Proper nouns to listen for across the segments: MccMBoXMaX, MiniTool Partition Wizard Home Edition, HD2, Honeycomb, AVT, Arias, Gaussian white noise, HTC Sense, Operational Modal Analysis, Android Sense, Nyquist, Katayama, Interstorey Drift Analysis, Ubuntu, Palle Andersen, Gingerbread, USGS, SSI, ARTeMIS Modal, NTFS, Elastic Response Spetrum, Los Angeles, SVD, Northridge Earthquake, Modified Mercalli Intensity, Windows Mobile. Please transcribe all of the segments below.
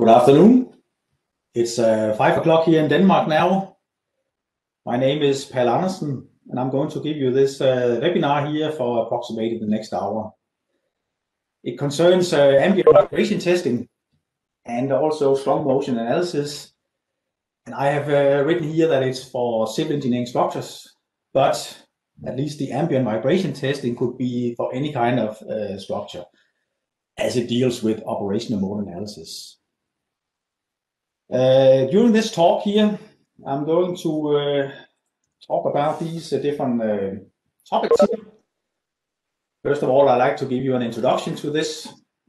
Good afternoon. It's 5 o'clock here in Denmark now. My name is Palle Andersen, and I'm going to give you this webinar here for approximately the next hour. It concerns ambient vibration testing and also strong motion analysis. And I have written here that it's for civil engineering structures, but at least the ambient vibration testing could be for any kind of structure, as it deals with operational mode analysis. During this talk here, I'm going to talk about these different topics here. First of all, I'd like to give you an introduction to this,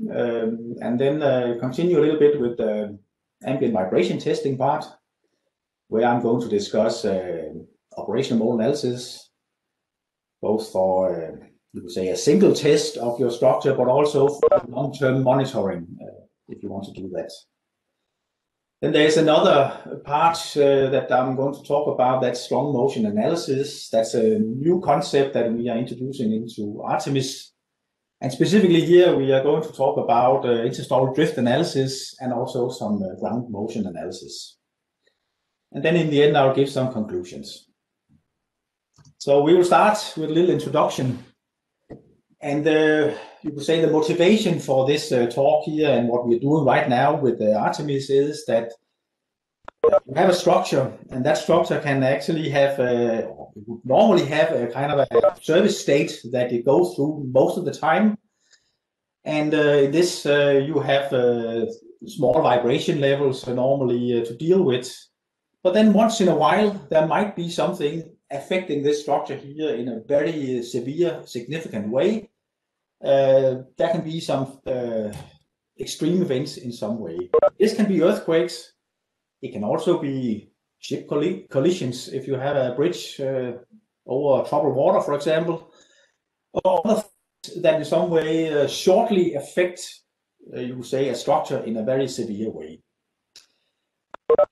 and then continue a little bit with the ambient vibration testing part, where I'm going to discuss operational mode analysis, both for, you could say, a single test of your structure, but also for long-term monitoring, if you want to do that. Then there's another part that I'm going to talk about, that's strong motion analysis. That's a new concept that we are introducing into ARTeMIS. And specifically here, we are going to talk about interstoral drift analysis and also some ground motion analysis. And then in the end, I'll give some conclusions. So we will start with a little introduction. And you could say the motivation for this talk here and what we're doing right now with ARTeMIS is that we have a structure, and that structure can actually have, normally have a kind of a service state that it goes through most of the time. And in this, you have small vibration levels normally to deal with. But then once in a while, there might be something affecting this structure here in a very severe, significant way. There can be some extreme events in some way. This can be earthquakes. It can also be ship collisions if you have a bridge over troubled water, for example, or other things that in some way shortly affect, you would say, a structure in a very severe way.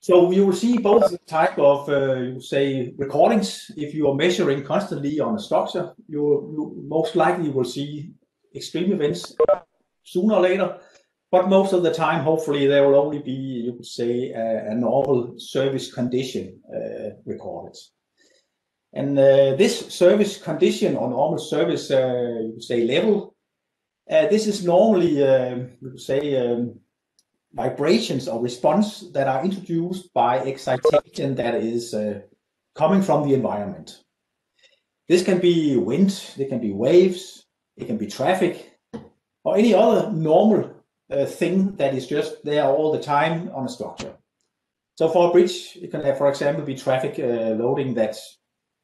So you will see both type of, you say, recordings. If you are measuring constantly on a structure, you most likely will see extreme events sooner or later. But most of the time, hopefully, there will only be, you could say, a normal service condition recorded. And this service condition or normal service, you could say, level, this is normally, you could say, vibrations or response that are introduced by excitation that is coming from the environment. This can be wind, it can be waves, it can be traffic, or any other normal thing that is just there all the time on a structure. So for a bridge, it can, for example, be traffic loading that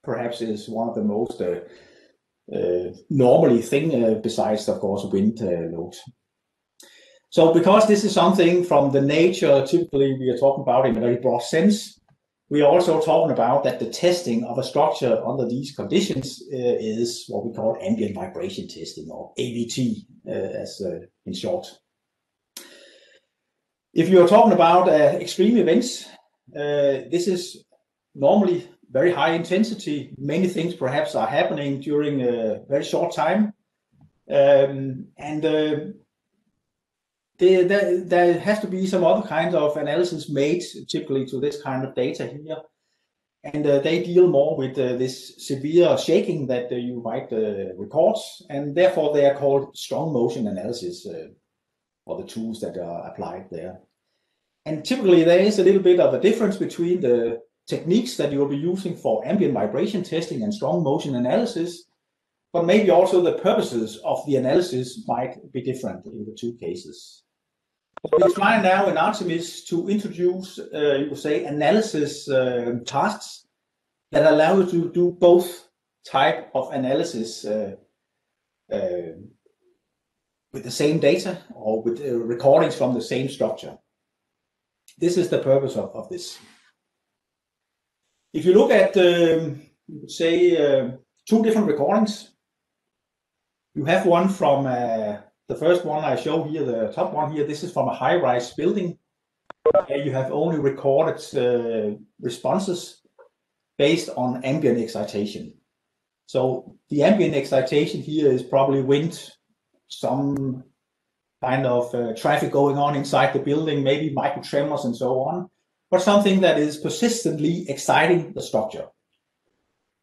perhaps is one of the most normally thing, besides, of course, wind load. So because this is something from the nature, typically we are talking about in a very broad sense, we are also talking about that the testing of a structure under these conditions is what we call ambient vibration testing, or AVT, as in short. If you are talking about extreme events, this is normally very high intensity. Many things perhaps are happening during a very short time. There has to be some other kind of analysis made typically to this kind of data here, and they deal more with this severe shaking that you might record, and therefore they are called strong motion analysis, or the tools that are applied there. And typically there is a little bit of a difference between the techniques that you will be using for ambient vibration testing and strong motion analysis, but maybe also the purposes of the analysis might be different in the two cases. We try now in ARTeMIS to introduce, you would say, analysis tasks that allow you to do both type of analysis with the same data or with recordings from the same structure. This is the purpose of this. If you look at, you would say, two different recordings. You have one from the first one I show here, the top one here. This is from a high-rise building. You have only recorded responses based on ambient excitation. So the ambient excitation here is probably wind, some kind of traffic going on inside the building, maybe micro tremors and so on, but something that is persistently exciting the structure.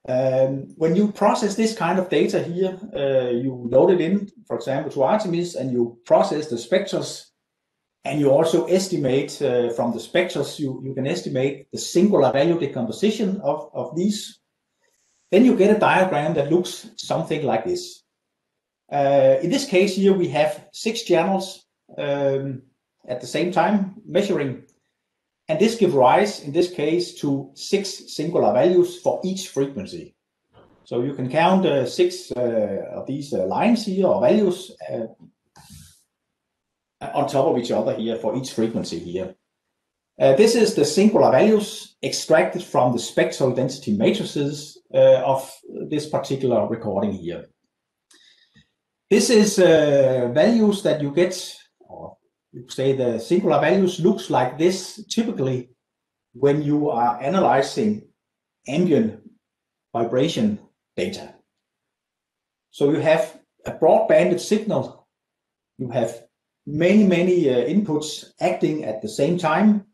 When you process this kind of data here, you load it in, for example, to ARTeMIS, and you process the specters, and you also estimate from the specters, you can estimate the singular value decomposition of these. Then you get a diagram that looks something like this. In this case here, we have 6 channels at the same time measuring. And this gives rise, in this case, to 6 singular values for each frequency. So you can count 6 of these lines here, or values, on top of each other here for each frequency here. This is the singular values extracted from the spectral density matrices of this particular recording here. This is values that you get, or you say the singular values looks like this typically when you are analyzing ambient vibration data. So you have a broad-banded signal, you have many inputs acting at the same time.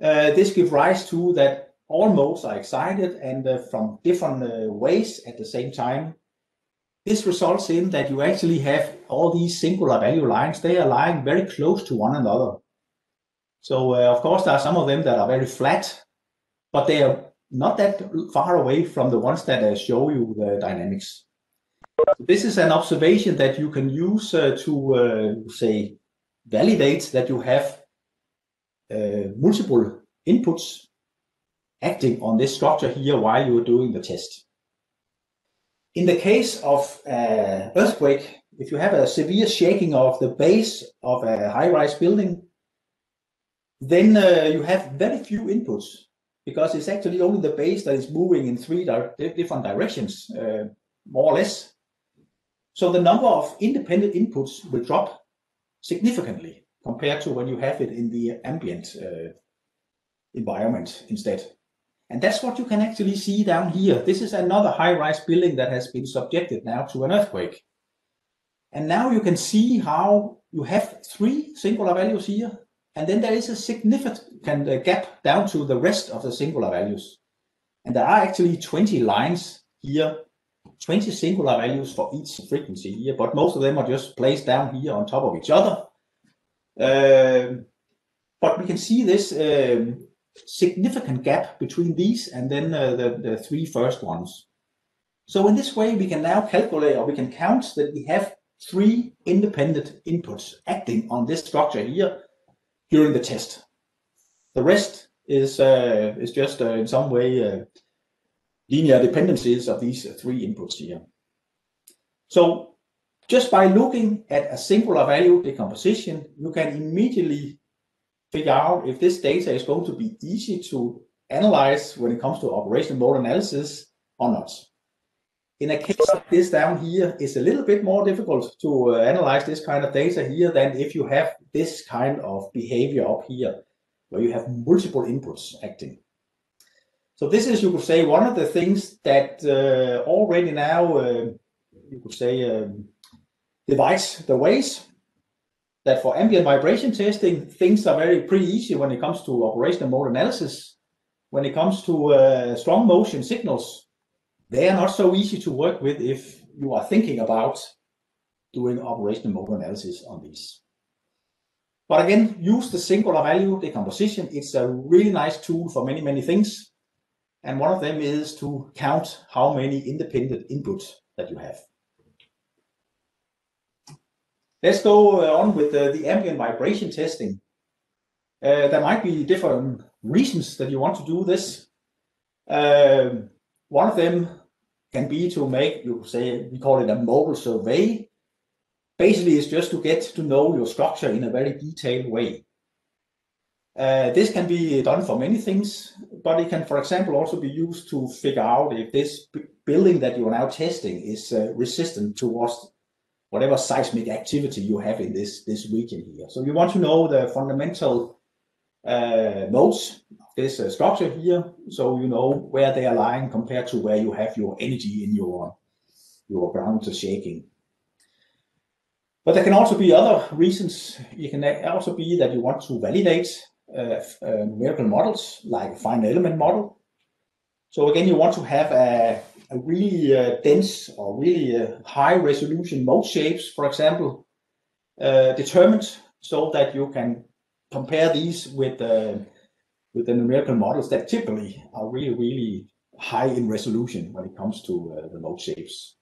This gives rise to that all modes are excited and from different ways at the same time. This results in that you actually have all these singular value lines. They are lying very close to one another. So of course there are some of them that are very flat, but they are not that far away from the ones that show you the dynamics. This is an observation that you can use to say validate that you have multiple inputs acting on this structure here while you are doing the test. In the case of earthquake, if you have a severe shaking of the base of a high-rise building, then you have very few inputs because it's actually only the base that is moving in 3 different directions, more or less. So the number of independent inputs will drop significantly compared to when you have it in the ambient environment instead. And that's what you can actually see down here. This is another high-rise building that has been subjected now to an earthquake. And now you can see how you have 3 singular values here, and then there is a significant gap down to the rest of the singular values. And there are actually 20 lines here, 20 singular values for each frequency here, but most of them are just placed down here on top of each other. But we can see this significant gap between these and then the 3 first ones. So in this way, we can now calculate, or we can count that we have 3 independent inputs acting on this structure here during the test. The rest is just in some way linear dependencies of these 3 inputs here. So just by looking at a singular value decomposition, you can immediately figure out if this data is going to be easy to analyze when it comes to operational mode analysis or not. In a case like this down here, it's a little bit more difficult to analyze this kind of data here than if you have this kind of behavior up here, where you have multiple inputs acting. So this is, you could say, one of the things that already now, you could say, divides the ways that for ambient vibration testing, things are pretty easy when it comes to operational mode analysis. When it comes to strong motion signals, they are not so easy to work with if you are thinking about doing operational mode analysis on these. But again, use the singular value decomposition. It's a really nice tool for many things. And one of them is to count how many independent inputs that you have. Let's go on with the ambient vibration testing. There might be different reasons that you want to do this. One of them can be to make, you say, we call it a modal survey. Basically, it's just to get to know your structure in a very detailed way. This can be done for many things, but it can, for example, also be used to figure out if this building that you are now testing is resistant towards whatever seismic activity you have in this region here. So you want to know the fundamental modes of this structure here, so you know where they are lying compared to where you have your energy in your ground shaking. But there can also be other reasons. It can also be that you want to validate numerical models, like a finite element model. So again, you want to have a really dense or really high resolution mode shapes, for example, determined, so that you can compare these with the numerical models that typically are really, really high in resolution when it comes to the mode shapes.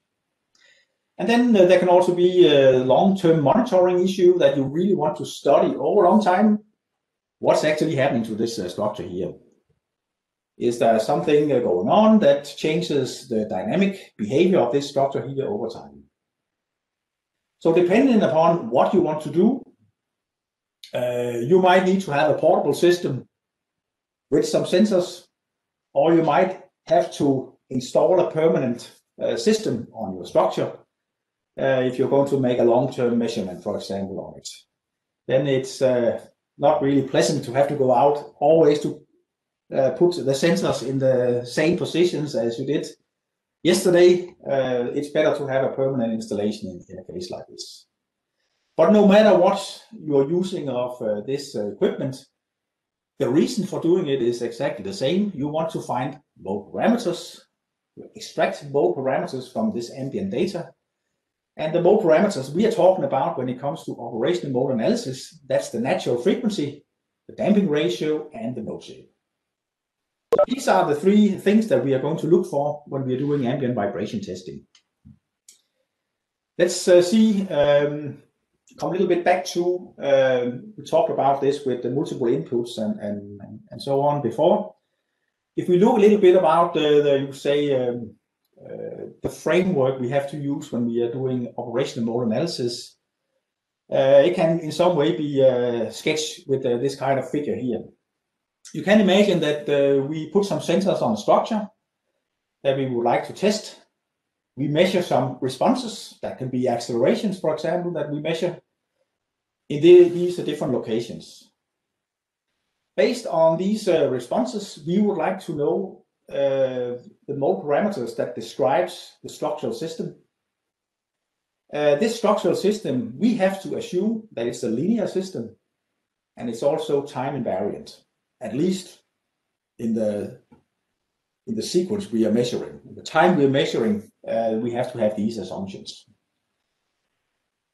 And then there can also be a long-term monitoring issue, that you really want to study over a long time what's actually happening to this structure here. Is there something going on that changes the dynamic behavior of this structure here over time? So depending upon what you want to do, you might need to have a portable system with some sensors, or you might have to install a permanent system on your structure if you're going to make a long-term measurement, for example, on it. Then it's not really pleasant to have to go out always to put the sensors in the same positions as you did yesterday. It's better to have a permanent installation in a case like this. But no matter what you're using of this equipment, the reason for doing it is exactly the same. You want to find mode parameters, you extract mode parameters from this ambient data. And the mode parameters we are talking about when it comes to operational mode analysis, that's the natural frequency, the damping ratio, and the mode shape. So these are the three things that we are going to look for when we are doing ambient vibration testing. Let's come a little bit back to, we talked about this with the multiple inputs and so on before. If we look a little bit about the framework we have to use when we are doing operational mode analysis, it can in some way be sketched with this kind of figure here. You can imagine that we put some sensors on a structure that we would like to test. We measure some responses, that can be accelerations, for example, that we measure in these different locations. Based on these responses, we would like to know the mode parameters that describes the structural system. This structural system, we have to assume that it's a linear system, and it's also time invariant, at least in the sequence we are measuring. The time we are measuring, we have to have these assumptions.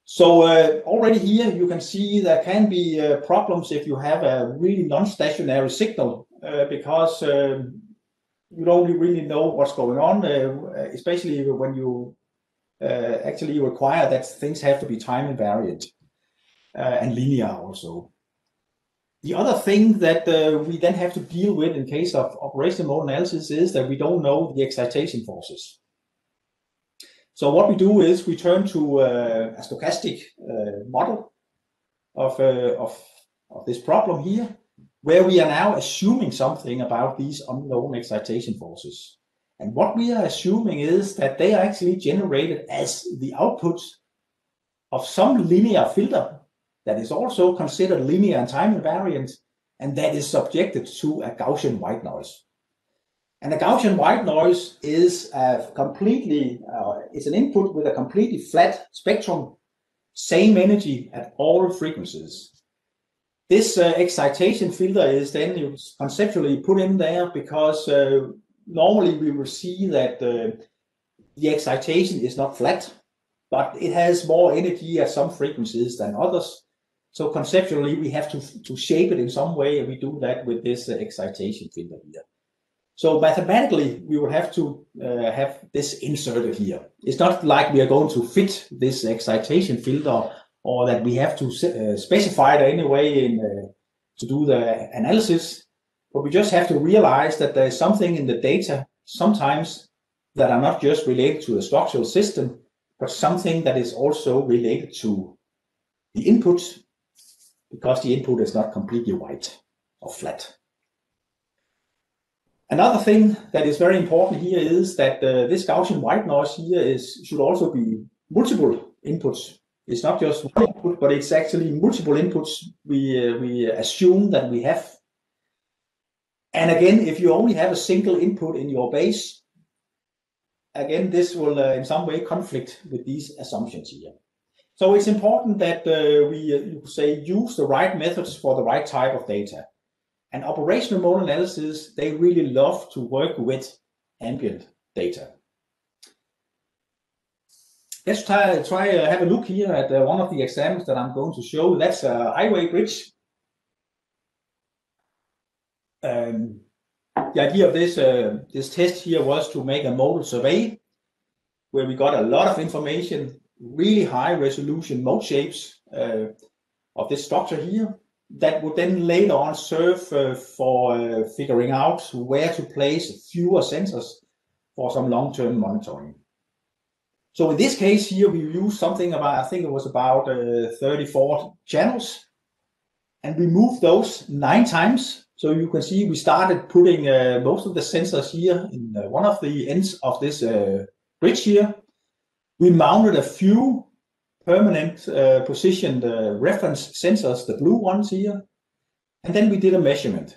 So already here you can see there can be problems if you have a really non-stationary signal, because you don't really know what's going on, especially when you actually require that things have to be time invariant and linear also. The other thing that we then have to deal with in case of operational mode analysis is that we don't know the excitation forces. So what we do is we turn to a stochastic model of this problem here, where we are now assuming something about these unknown excitation forces. And what we are assuming is that they are actually generated as the output of some linear filter that is also considered linear and time invariant, and that is subjected to a Gaussian white noise. And a Gaussian white noise is a completely, it's an input with a completely flat spectrum, same energy at all frequencies. This excitation filter is then conceptually put in there because normally we will see that the excitation is not flat, but it has more energy at some frequencies than others. So conceptually, we have to shape it in some way, and we do that with this excitation filter here. So mathematically, we will have to have this inserted here. It's not like we are going to fit this excitation filter, or that we have to specify it anyway in, to do the analysis, but we just have to realize that there's something in the data sometimes that are not just related to the structural system, but something that is also related to the input, because the input is not completely white or flat. Another thing that is very important here is that this Gaussian white noise here should also be multiple inputs. It's not just one input, but it's actually multiple inputs we assume that we have. And again, if you only have a single input in your base, again, this will in some way conflict with these assumptions here. So it's important that we use the right methods for the right type of data. And operational modal analysis, they really love to work with ambient data. Let's try have a look here at one of the examples that I'm going to show. That's a highway bridge. The idea of this this test here was to make a modal survey where we got a lot of information, really high resolution mode shapes of this structure here, that would then later on serve for figuring out where to place fewer sensors for some long-term monitoring. So in this case here, we used something about, I think it was about 34 channels, and we moved those 9 times. So you can see we started putting most of the sensors here in one of the ends of this bridge here. We mounted a few permanent positioned reference sensors, the blue ones here, and then we did a measurement.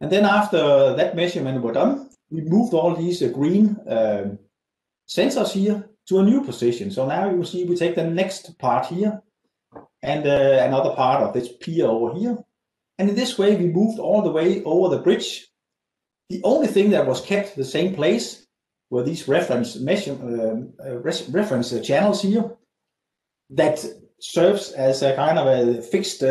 And then after that measurement were done, we moved all these green sensors here to a new position. So now you see we take the next part here and another part of this pier over here. And in this way, we moved all the way over the bridge. The only thing that was kept the same place were these reference channels here that serves as a kind of a fixed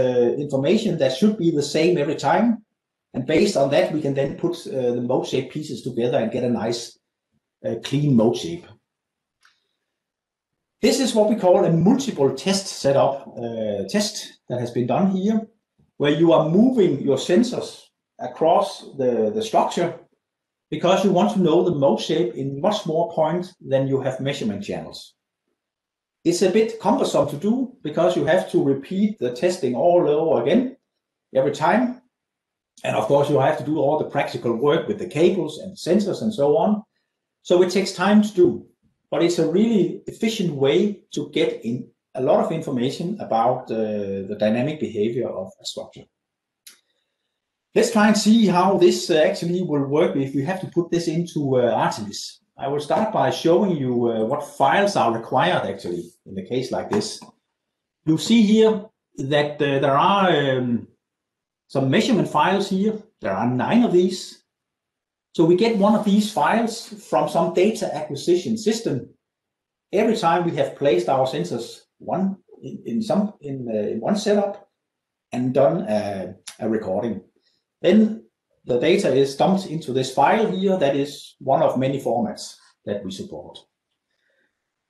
information that should be the same every time. And based on that, we can then put the mode shape pieces together and get a nice clean mode shape. This is what we call a multiple test setup test that has been done here, where you are moving your sensors across the structure because you want to know the mode shape in much more points than you have measurement channels. It's a bit cumbersome to do because you have to repeat the testing all over again every time. And of course, you have to do all the practical work with the cables and sensors and so on. So it takes time to do, but it's a really efficient way to get in a lot of information about the dynamic behavior of a structure. Let's try and see how this actually will work if we have to put this into ARTeMIS. I will start by showing you what files are required actually in the case like this. You see here that there are some measurement files here. There are 9 of these. So we get one of these files from some data acquisition system. Every time we have placed our sensors in one setup and done a recording, then the data is dumped into this file here that is one of many formats that we support.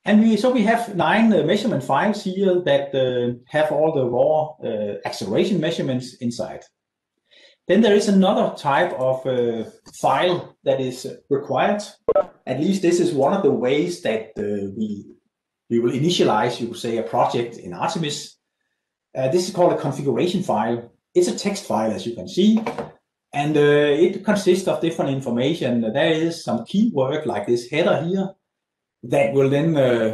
And so we have 9 measurement files here that have all the raw acceleration measurements inside. Then there is another type of file that is required. At least this is one of the ways that we will initialize, you could say, a project in ARTeMIS. This is called a configuration file. It's a text file, as you can see, and it consists of different information. There is some keyword like this header here that will then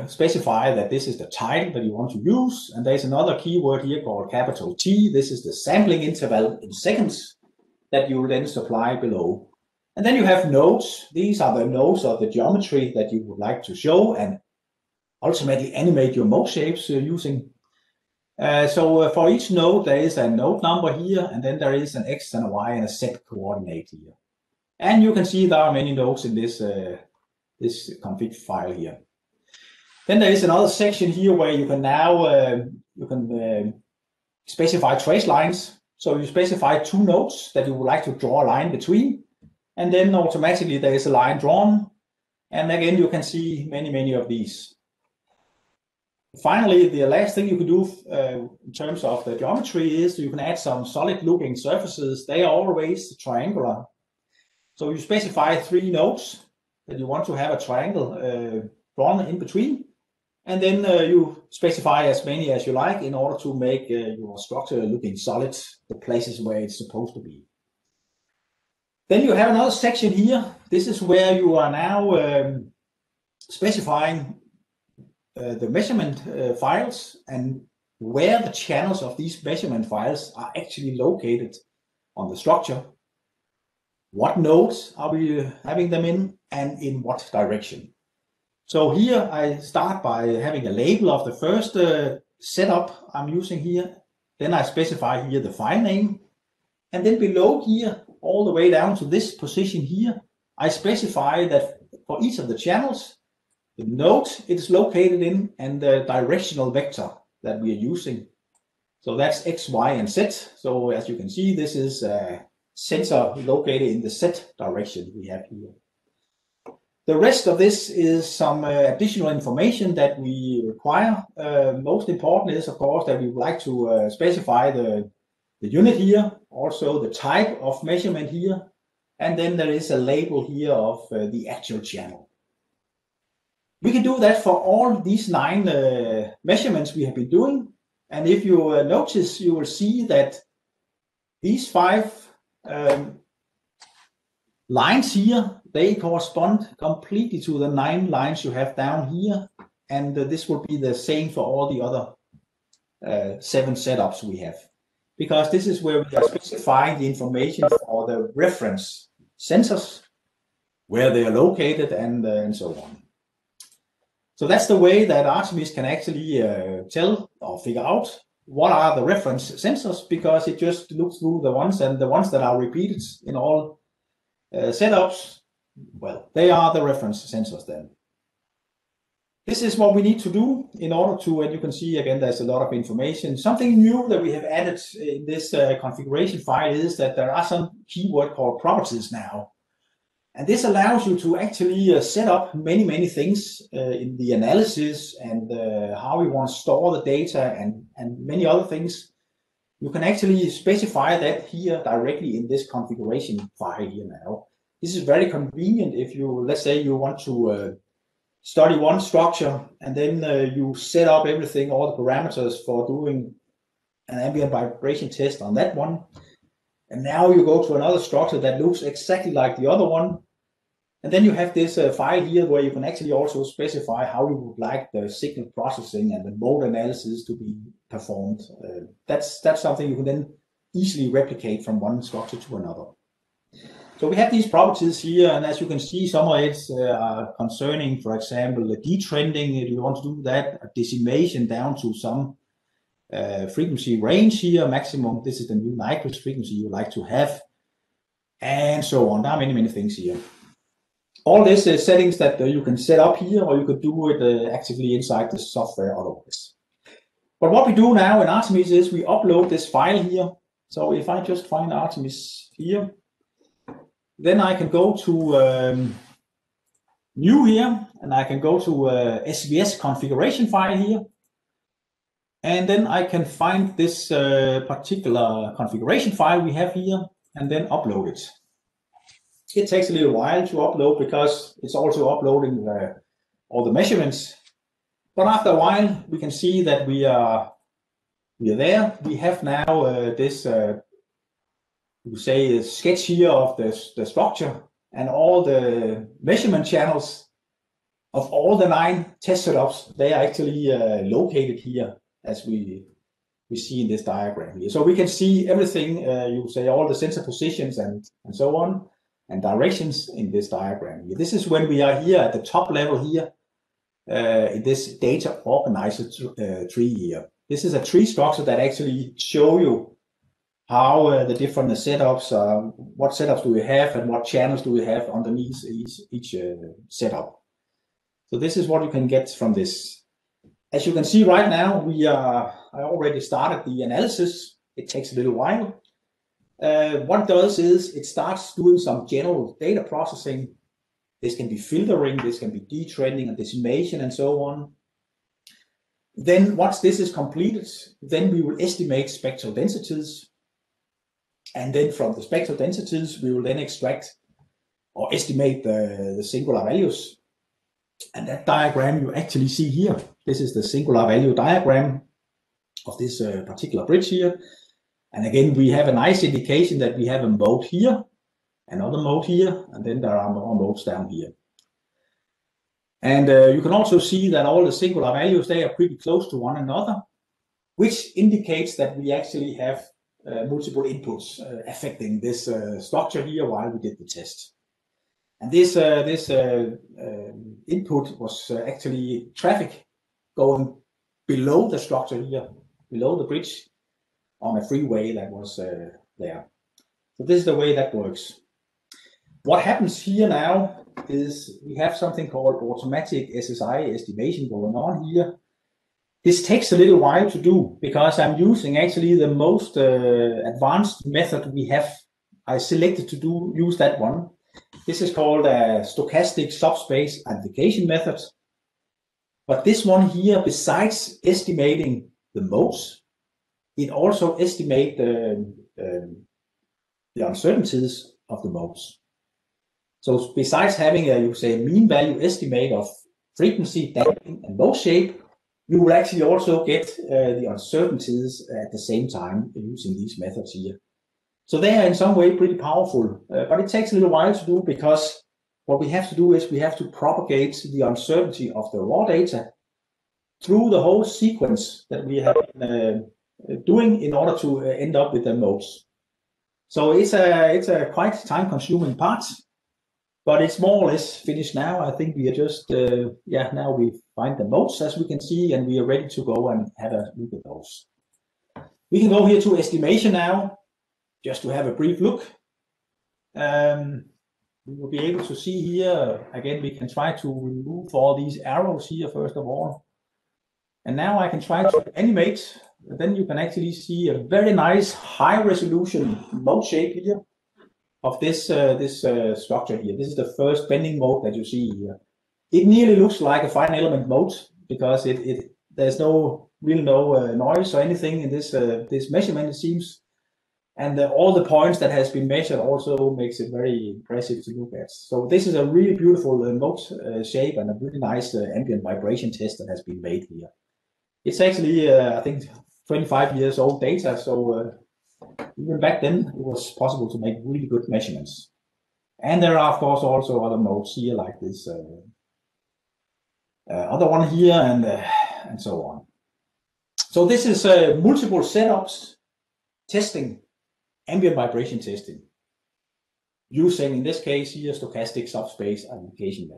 specify that this is the title that you want to use. And there's another keyword here called capital T. This is the sampling interval in seconds that you will then supply below. And then you have nodes. These are the nodes of the geometry that you would like to show and ultimately animate your mode shapes using. For each node, there is a node number here, and then there is an X and a Y and a Z coordinate here. And you can see there are many nodes in this, this config file here. Then there is another section here where you can now specify trace lines. So you specify 2 nodes that you would like to draw a line between. And then automatically there is a line drawn. And again, you can see many of these. Finally, the last thing you can do in terms of the geometry is you can add some solid-looking surfaces. They are always triangular. So you specify 3 nodes that you want to have a triangle drawn in between. And then you specify as many as you like in order to make your structure looking solid, the places where it's supposed to be. Then you have another section here. This is where you are now specifying the measurement files and where the channels of these measurement files are actually located on the structure. What nodes are we having them in and in what direction? So here I start by having a label of the first setup I'm using here. Then I specify here the file name. And then below here, all the way down to this position here, I specify that for each of the channels, the node it is located in and the directional vector that we are using. So that's X, Y, and Z. So as you can see, this is a sensor located in the Z direction we have here. The rest of this is some additional information that we require. Most important is, of course, that we would like to specify the unit here, also the type of measurement here, and then there is a label here of the actual channel. We can do that for all these 9 measurements we have been doing. And if you notice, you will see that these 5 lines here, they correspond completely to the 9 lines you have down here. And this will be the same for all the other 7 setups we have, because this is where we are specifying the information for the reference sensors, where they are located, and so on. So that's the way that ARTeMIS can actually tell or figure out what are the reference sensors, because it just looks through the ones, and the ones that are repeated in all setups, well, they are the reference sensors then. This is what we need to do in order to, and you can see again, there's a lot of information. Something new that we have added in this configuration file is that there are some keyword called properties now. And this allows you to actually set up many, many things in the analysis and how we want to store the data and many other things. You can actually specify that here directly in this configuration file here now. This is very convenient if you, let's say you want to study one structure, and then you set up everything, all the parameters for doing an ambient vibration test on that one. And now you go to another structure that looks exactly like the other one. And then you have this file here where you can actually also specify how you would like the signal processing and the mode analysis to be performed. That's something you can then easily replicate from one structure to another. So we have these properties here, and as you can see, some of it are concerning, for example, the detrending, if you want to do that, a decimation down to some frequency range here, maximum, this is the new Nyquist frequency you like to have, and so on. There are many, many things here. All these settings that you can set up here, or you could do it actively inside the software otherwise. But what we do now in ARTeMIS is we upload this file here. So if I just find ARTeMIS here, then I can go to new here, and I can go to SVS configuration file here. And then I can find this particular configuration file we have here, and then upload it. It takes a little while to upload because it's also uploading all the measurements. But after a while, we can see that we are there. We have now this, you say, sketch here of the structure and all the measurement channels of all the 9 test setups. They are actually located here, as we see in this diagram here. So we can see everything, you say all the sensor positions and so on, and directions in this diagram here. This is when we are here at the top level here, in this data organizer tree here. This is a tree structure that actually show you how the different setups, what setups do we have and what channels do we have underneath each setup. So this is what you can get from this. As you can see right now, I already started the analysis. It takes a little while. What it does is it starts doing some general data processing. This can be filtering, this can be detrending and decimation and so on. Then once this is completed, then we will estimate spectral densities. And then from the spectral densities, we will then extract or estimate the singular values. And that diagram you actually see here, this is the singular value diagram of this particular bridge here. And again, we have a nice indication that we have a mode here, another mode here, and then there are more modes down here. And you can also see that all the singular values, they are pretty close to one another, which indicates that we actually have multiple inputs affecting this structure here while we did the test. And this input was actually traffic going below the structure here, below the bridge, on a freeway that was there. So this is the way that works. What happens here now is we have something called automatic SSI estimation going on here. This takes a little while to do because I'm using actually the most advanced method we have. I selected to use that one. This is called a stochastic subspace amplification method. But this one here, besides estimating the modes, it also estimates the uncertainties of the modes. So besides having a, you say, mean value estimate of frequency, damping, and mode shape, you will actually also get the uncertainties at the same time using these methods here. So they are in some way pretty powerful, but it takes a little while to do because what we have to do is we have to propagate the uncertainty of the raw data through the whole sequence that we have been doing in order to end up with the modes. So it's a quite time-consuming part, but it's more or less finished now. I think we are just, now we find the modes as we can see, and we are ready to go and have a look at those. We can go here to estimation now, just to have a brief look. We will be able to see here, again, we can try to remove all these arrows here, first of all. And now I can try to animate. Then you can actually see a very nice high-resolution mode shape here of this, this structure here. This is the first bending mode that you see here. It nearly looks like a fine element mode because there's no noise or anything in this, this measurement, it seems. And all the points that has been measured also makes it very impressive to look at. So this is a really beautiful mode shape and a really nice ambient vibration test that has been made here. It's actually, I think, 25 years old data. So even back then, it was possible to make really good measurements. And there are, of course, also other modes here like this other one here and so on. So this is multiple setups testing. Ambient vibration testing using, in this case here, stochastic subspace amplification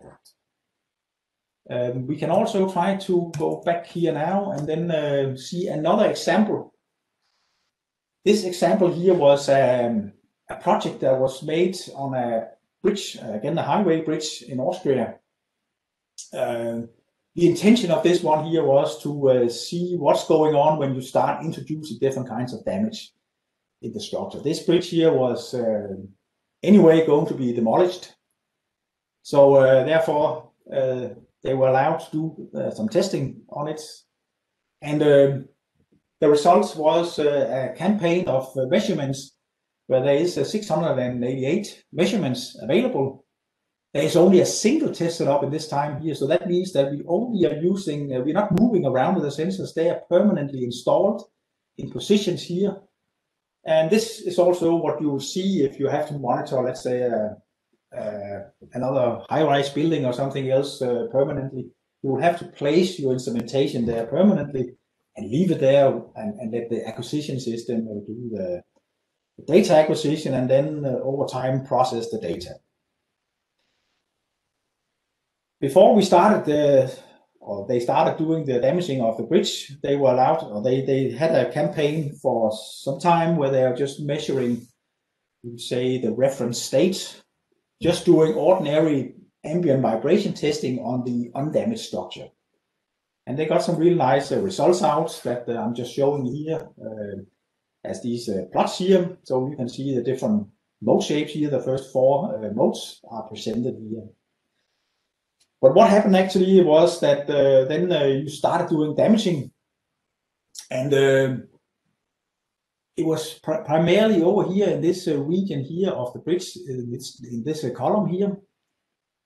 method. We can also try to go back here now and then see another example. This example here was a project that was made on a bridge, again, the highway bridge in Austria. The intention of this one here was to see what's going on when you start introducing different kinds of damage in the structure. This bridge here was anyway going to be demolished, so therefore they were allowed to do some testing on it, and the results was a campaign of measurements where there is 688 measurements available. There is only a single test set up in this time here, so that means that we only are using, we're not moving around with the sensors, they are permanently installed in positions here. And this is also what you will see if you have to monitor, let's say, another high-rise building or something else permanently. You will have to place your instrumentation there permanently and leave it there and let the acquisition system do the data acquisition and then over time process the data. Before we started they started doing the damaging of the bridge, they were allowed, or they had a campaign for some time where they are just measuring, say, the reference state, just doing ordinary ambient vibration testing on the undamaged structure. And they got some really nice results out that I'm just showing here as these plots here. So you can see the different mode shapes here. The first four modes are presented here. But what happened actually was that then you started doing damaging, and it was primarily over here in this region here of the bridge, in this column here,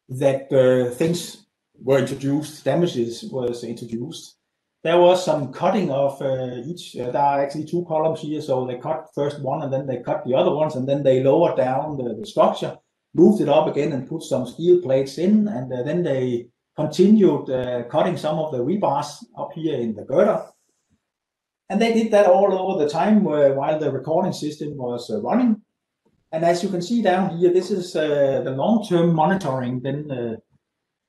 that things were introduced, damages was introduced. There was some cutting of each, there are actually two columns here, so they cut first one and then they cut the other ones, and then they lowered down the structure, moved it up again and put some steel plates in, and then they continued cutting some of the rebars up here in the girder. And they did that all over the time while the recording system was running. And as you can see down here, this is the long-term monitoring then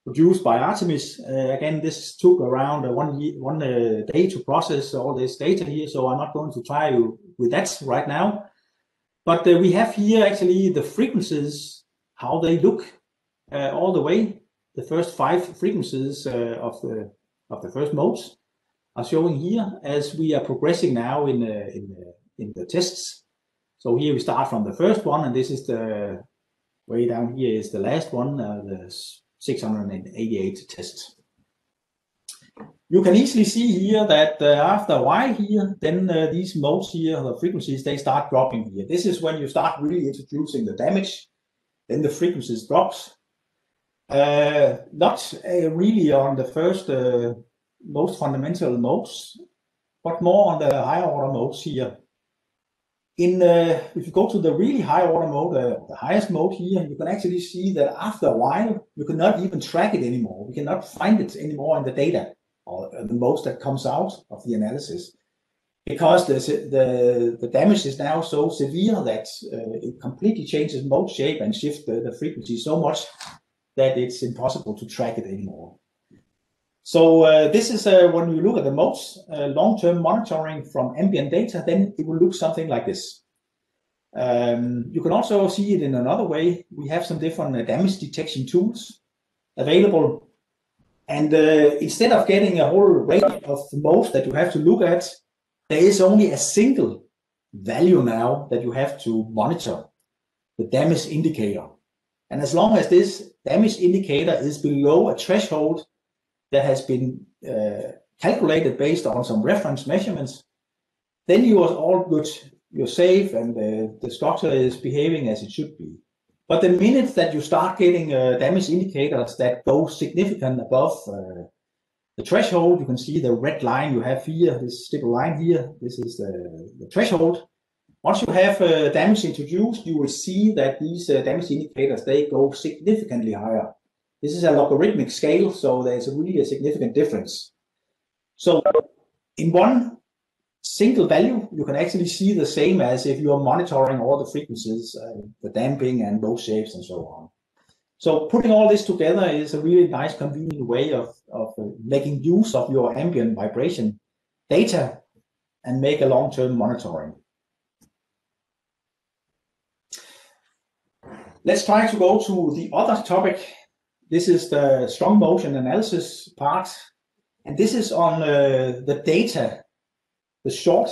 produced by ARTeMIS. Again, this took around one day to process all this data here, so I'm not going to try with that right now. But we have here actually the frequencies, how they look all the way. The first 5 frequencies of the first modes are showing here as we are progressing now in the tests. So here we start from the first one, and this is the way down here is the last one, the 688 tests. You can easily see here that after a while here, then these modes here, the frequencies, they start dropping here. This is when you start really introducing the damage, then the frequencies drops. Not really on the first most fundamental modes, but more on the higher order modes here. If you go to the really high order mode, the highest mode here, you can actually see that after a while, you cannot even track it anymore. We cannot find it anymore in the data, or the modes that comes out of the analysis, because the damage is now so severe that it completely changes mode shape and shift the frequency so much that it's impossible to track it anymore. So this is when you look at the modes, long-term monitoring from ambient data, then it will look something like this. You can also see it in another way. We have some different damage detection tools available. And instead of getting a whole range of modes that you have to look at, there is only a single value now that you have to monitor, the damage indicator. And as long as this damage indicator is below a threshold that has been calculated based on some reference measurements, then you are all good, you're safe, and the structure is behaving as it should be. But the minute that you start getting damage indicators that go significant above the threshold, you can see the red line you have here, this stippled line here, this is the threshold. Once you have damage introduced, you will see that these damage indicators, they go significantly higher. This is a logarithmic scale, so there's really a significant difference. So in one single value, you can actually see the same as if you are monitoring all the frequencies, the damping and mode shapes and so on. So putting all this together is a really nice, convenient way of making use of your ambient vibration data and make a long-term monitoring. Let's try to go to the other topic. This is the strong motion analysis part, and this is on the data, the short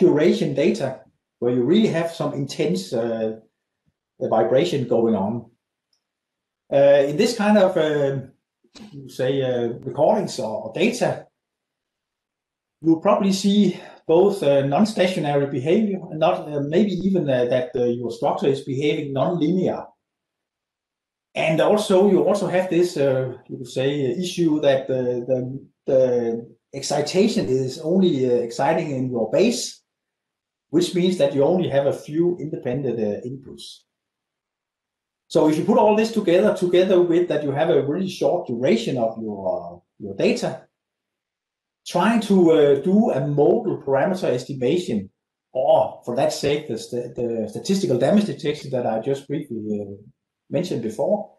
duration data, where you really have some intense vibration going on. In this kind of recordings or data, you'll probably see both non-stationary behavior and not maybe even that your structure is behaving non-linear. And also, you also have this, issue that the excitation is only exciting in your base, which means that you only have a few independent inputs. So if you put all this together with that you have a really short duration of your data, trying to do a modal parameter estimation, or for that sake, the statistical damage detection that I just briefly mentioned before,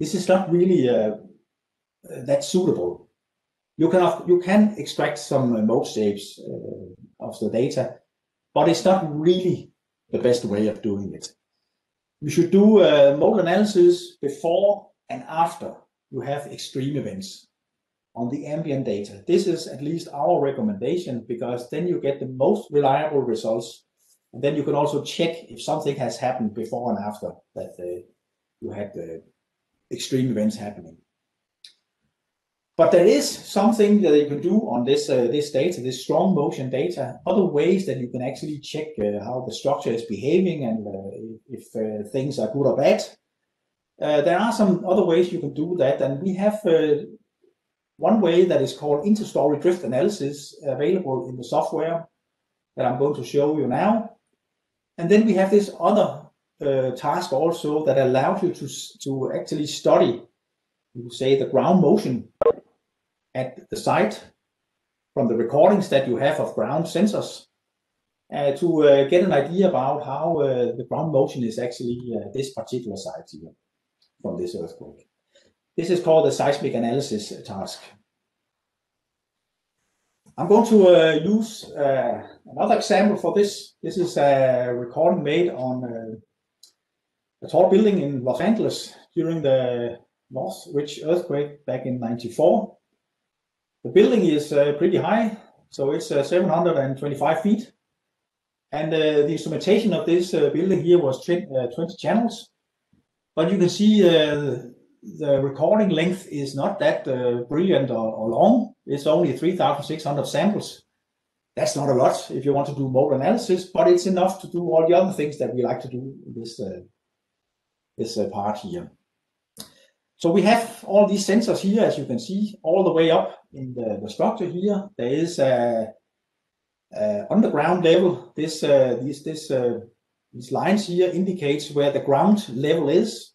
this is not really that suitable. You can extract some mode shapes of the data, but it's not really the best way of doing it. You should do mode analysis before and after you have extreme events on the ambient data. This is at least our recommendation, because then you get the most reliable results, and then you can also check if something has happened before and after that you had the extreme events happening. But there is something that you can do on this this data, this strong motion data, other ways that you can actually check how the structure is behaving and if things are good or bad. There are some other ways you can do that, and we have one way that is called interstory drift analysis available in the software that I'm going to show you now. And then we have this other task also that allows you to actually study, the ground motion at the site from the recordings that you have of ground sensors to get an idea about how the ground motion is actually this particular site here. from this earthquake. This is called a seismic analysis task. I'm going to use another example for this. This is a recording made on a tall building in Los Angeles during the Northridge Earthquake back in '94. The building is pretty high, so it's 725 feet. And the instrumentation of this building here was 20 channels. But you can see the recording length is not that brilliant or long. It's only 3,600 samples. That's not a lot if you want to do mode analysis, but it's enough to do all the other things that we like to do in this, part here. So we have all these sensors here, as you can see, all the way up in the structure here. There is underground level. These lines here indicates where the ground level is.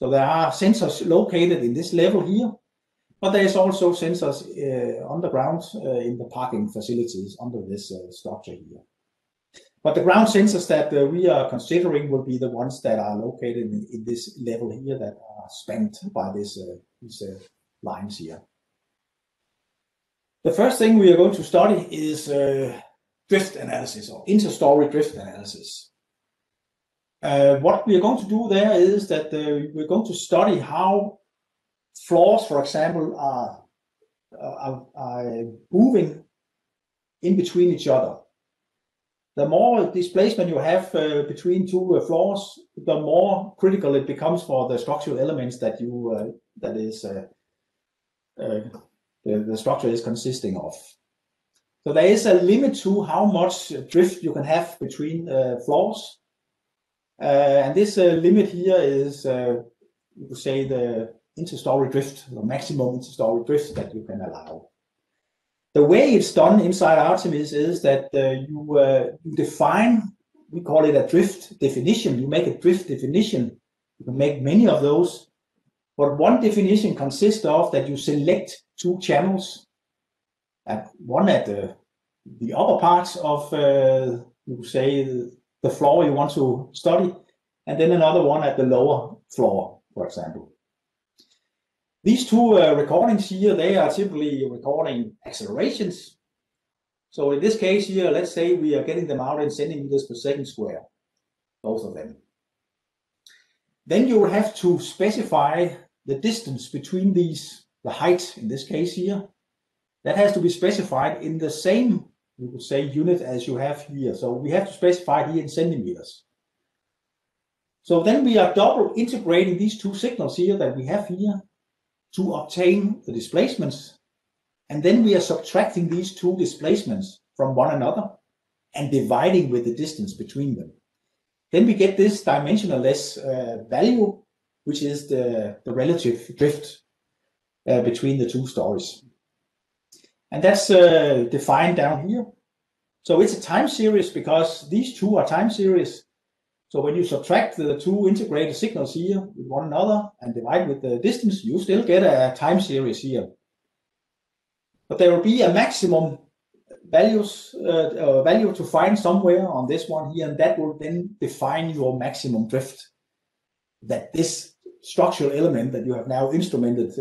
So there are sensors located in this level here, but there is also sensors underground in the parking facilities under this structure here. But the ground sensors that we are considering will be the ones that are located in this level here that are spanned by this, these lines here. The first thing we are going to study is drift analysis or interstory drift analysis. What we are going to do there is that we're going to study how floors, for example, are moving in between each other. The more displacement you have between two floors, the more critical it becomes for the structural elements that you the structure is consisting of. So there is a limit to how much drift you can have between floors. And this limit here is, you could say, the interstory drift, the maximum interstory drift that you can allow. The way it's done inside ARTeMIS is that you define, we call it a drift definition. You make a drift definition. You can make many of those. But one definition consists of that you select two channels, and one at the upper part of, you could say, the floor you want to study, and then another one at the lower floor, for example. These two recordings here, they are typically recording accelerations. So in this case here, let's say we are getting them out in centimeters per second square, both of them. Then you will have to specify the distance between these, the height in this case here. That has to be specified in the same, you could say, unit as you have here. So we have to specify here in centimeters. So then we are double integrating these two signals here that we have here to obtain the displacements. And then we are subtracting these two displacements from one another and dividing with the distance between them. Then we get this dimensionless value, which is the relative drift between the two stories. And that's defined down here. So it's a time series because these two are time series. So when you subtract the two integrated signals here with one another and divide with the distance, you still get a time series here. But there will be a maximum value to find somewhere on this one here, and that will then define your maximum drift that this structural element that you have now instrumented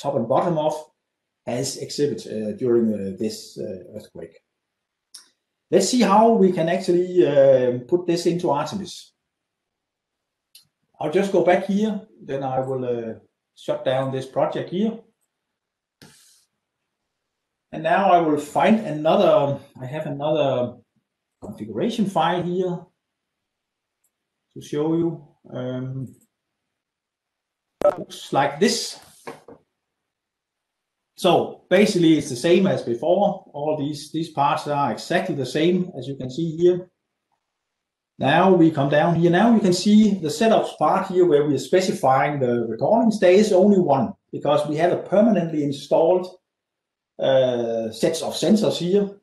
top and bottom of has exhibited during this earthquake. Let's see how we can actually put this into ARTeMIS. I'll just go back here, then I will shut down this project here. And now I will find another, I have another configuration file here to show you. Looks like this. So basically it's the same as before. All these parts are exactly the same as you can see here. Now we come down here. Now you can see the setups part here where we are specifying the recordings. There is only one because we have a permanently installed sets of sensors here,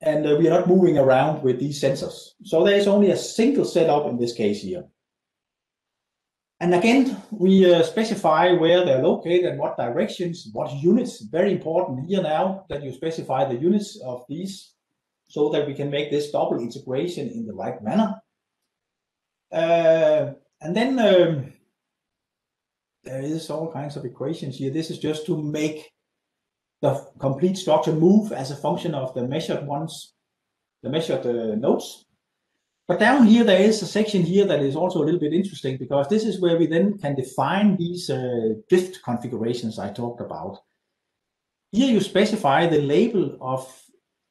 and we are not moving around with these sensors. So there is only a single setup in this case here. And again, we specify where they're located and what directions, what units. Very important here now that you specify the units of these so that we can make this double integration in the right manner. And then there is all kinds of equations here. This is just to make the complete structure move as a function of the measured ones, the measured nodes. But down here, there is a section here that is also a little bit interesting, because this is where we then can define these drift configurations I talked about. Here you specify the label of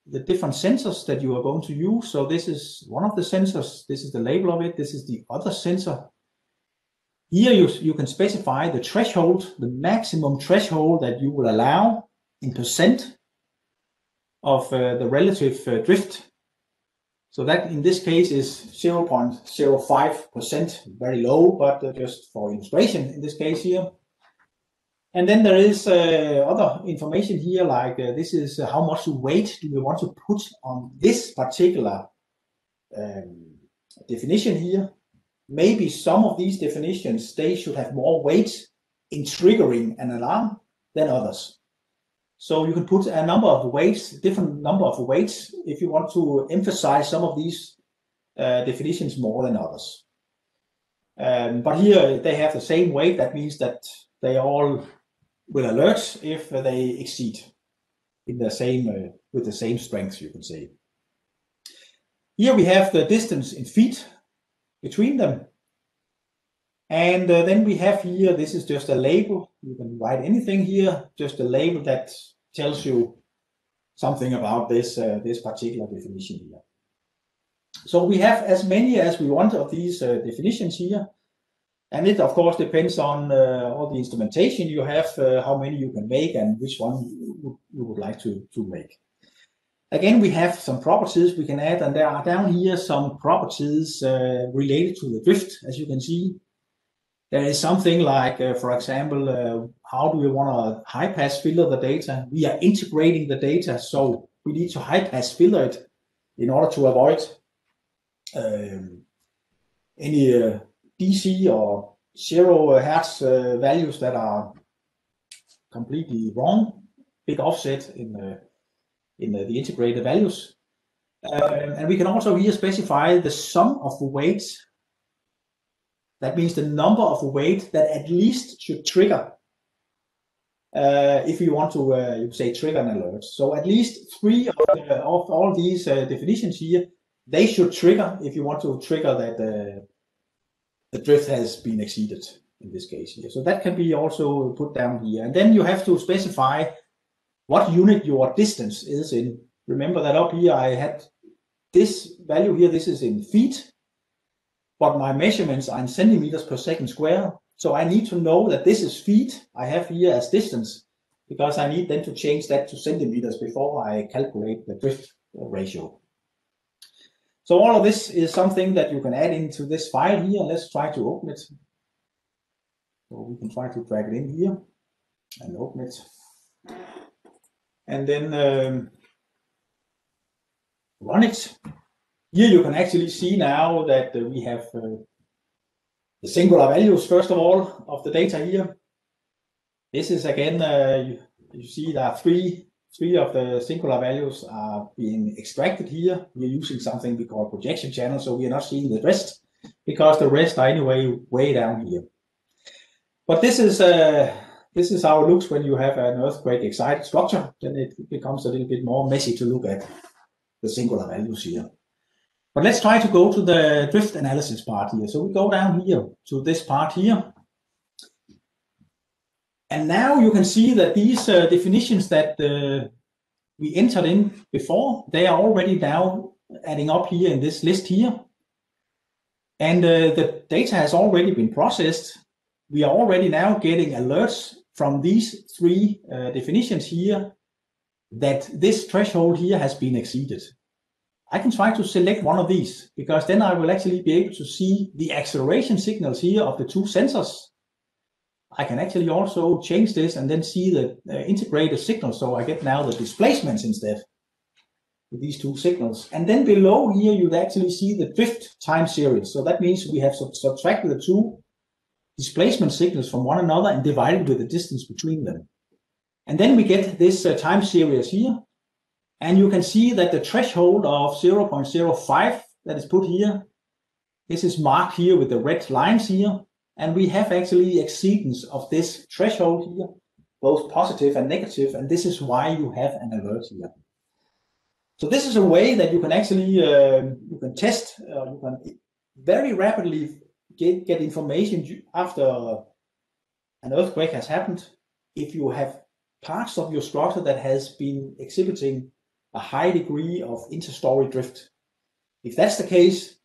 the different sensors that you are going to use. So this is one of the sensors. This is the label of it. This is the other sensor. Here you can specify the threshold, the maximum threshold that you will allow in percent of the relative drift. So that in this case is 0.05%, very low, but just for illustration in this case here. And then there is other information here, like this is how much weight do we want to put on this particular definition here. Maybe some of these definitions, they should have more weight in triggering an alarm than others. So you can put a number of weights, different number of weights, if you want to emphasize some of these definitions more than others. But here they have the same weight. That means that they all will alert if they exceed in the same with the same strength, you can say. Here we have the distance in feet between them. And then we have here, this is just a label. You can write anything here, just a label that tells you something about this, this particular definition here. So we have as many as we want of these definitions here. And it, of course, depends on all the instrumentation you have, how many you can make and which one you would like to make. Again, we have some properties we can add, and there are down here some properties related to the drift, as you can see. There is something like, for example, how do we want to high-pass filter the data? We are integrating the data, so we need to high-pass filter it in order to avoid any DC or 0 hertz values that are completely wrong, big offset in the integrated values. And we can also here specify the sum of the weights. That means the number of weight that at least should trigger if you want to you say trigger an alert. So at least 3 of all these definitions here, they should trigger if you want to trigger that the drift has been exceeded in this case here. So that can be also put down here. And then you have to specify what unit your distance is in. Remember that up here I had this value here, this is in feet. But my measurements are in centimeters per second square. So I need to know that this is feet I have here as distance, because I need then to change that to centimeters before I calculate the drift ratio. So all of this is something that you can add into this file here. Let's try to open it. So we can try to drag it in here and open it. And then run it. Here you can actually see now that we have the singular values, first of all, of the data here. This is again, you see there are three of the singular values are being extracted here. We're using something we call projection channel, so we are not seeing the rest, because the rest are anyway way down here. But this is how it looks when you have an earthquake excited structure. Then it becomes a little bit more messy to look at the singular values here. But let's try to go to the drift analysis part here. So we go down here to this part here. And now you can see that these definitions that we entered in before, they are already now adding up here in this list here. And the data has already been processed. We are already now getting alerts from these 3 definitions here that this threshold here has been exceeded. I can try to select one of these, because then I will actually be able to see the acceleration signals here of the 2 sensors. I can actually also change this and then see the integrated signal, so I get now the displacements instead with these 2 signals. And then below here you actually see the drift time series, so that means we have subtracted the 2 displacement signals from one another and divided with the distance between them. And then we get this time series here. And you can see that the threshold of 0.05 that is put here, this is marked here with the red lines here. And we have actually exceedance of this threshold here, both positive and negative, and this is why you have an alert here. So this is a way that you can actually you can test, you can very rapidly get information after an earthquake has happened if you have parts of your structure that has been exhibiting a high degree of interstory drift. If that's the case,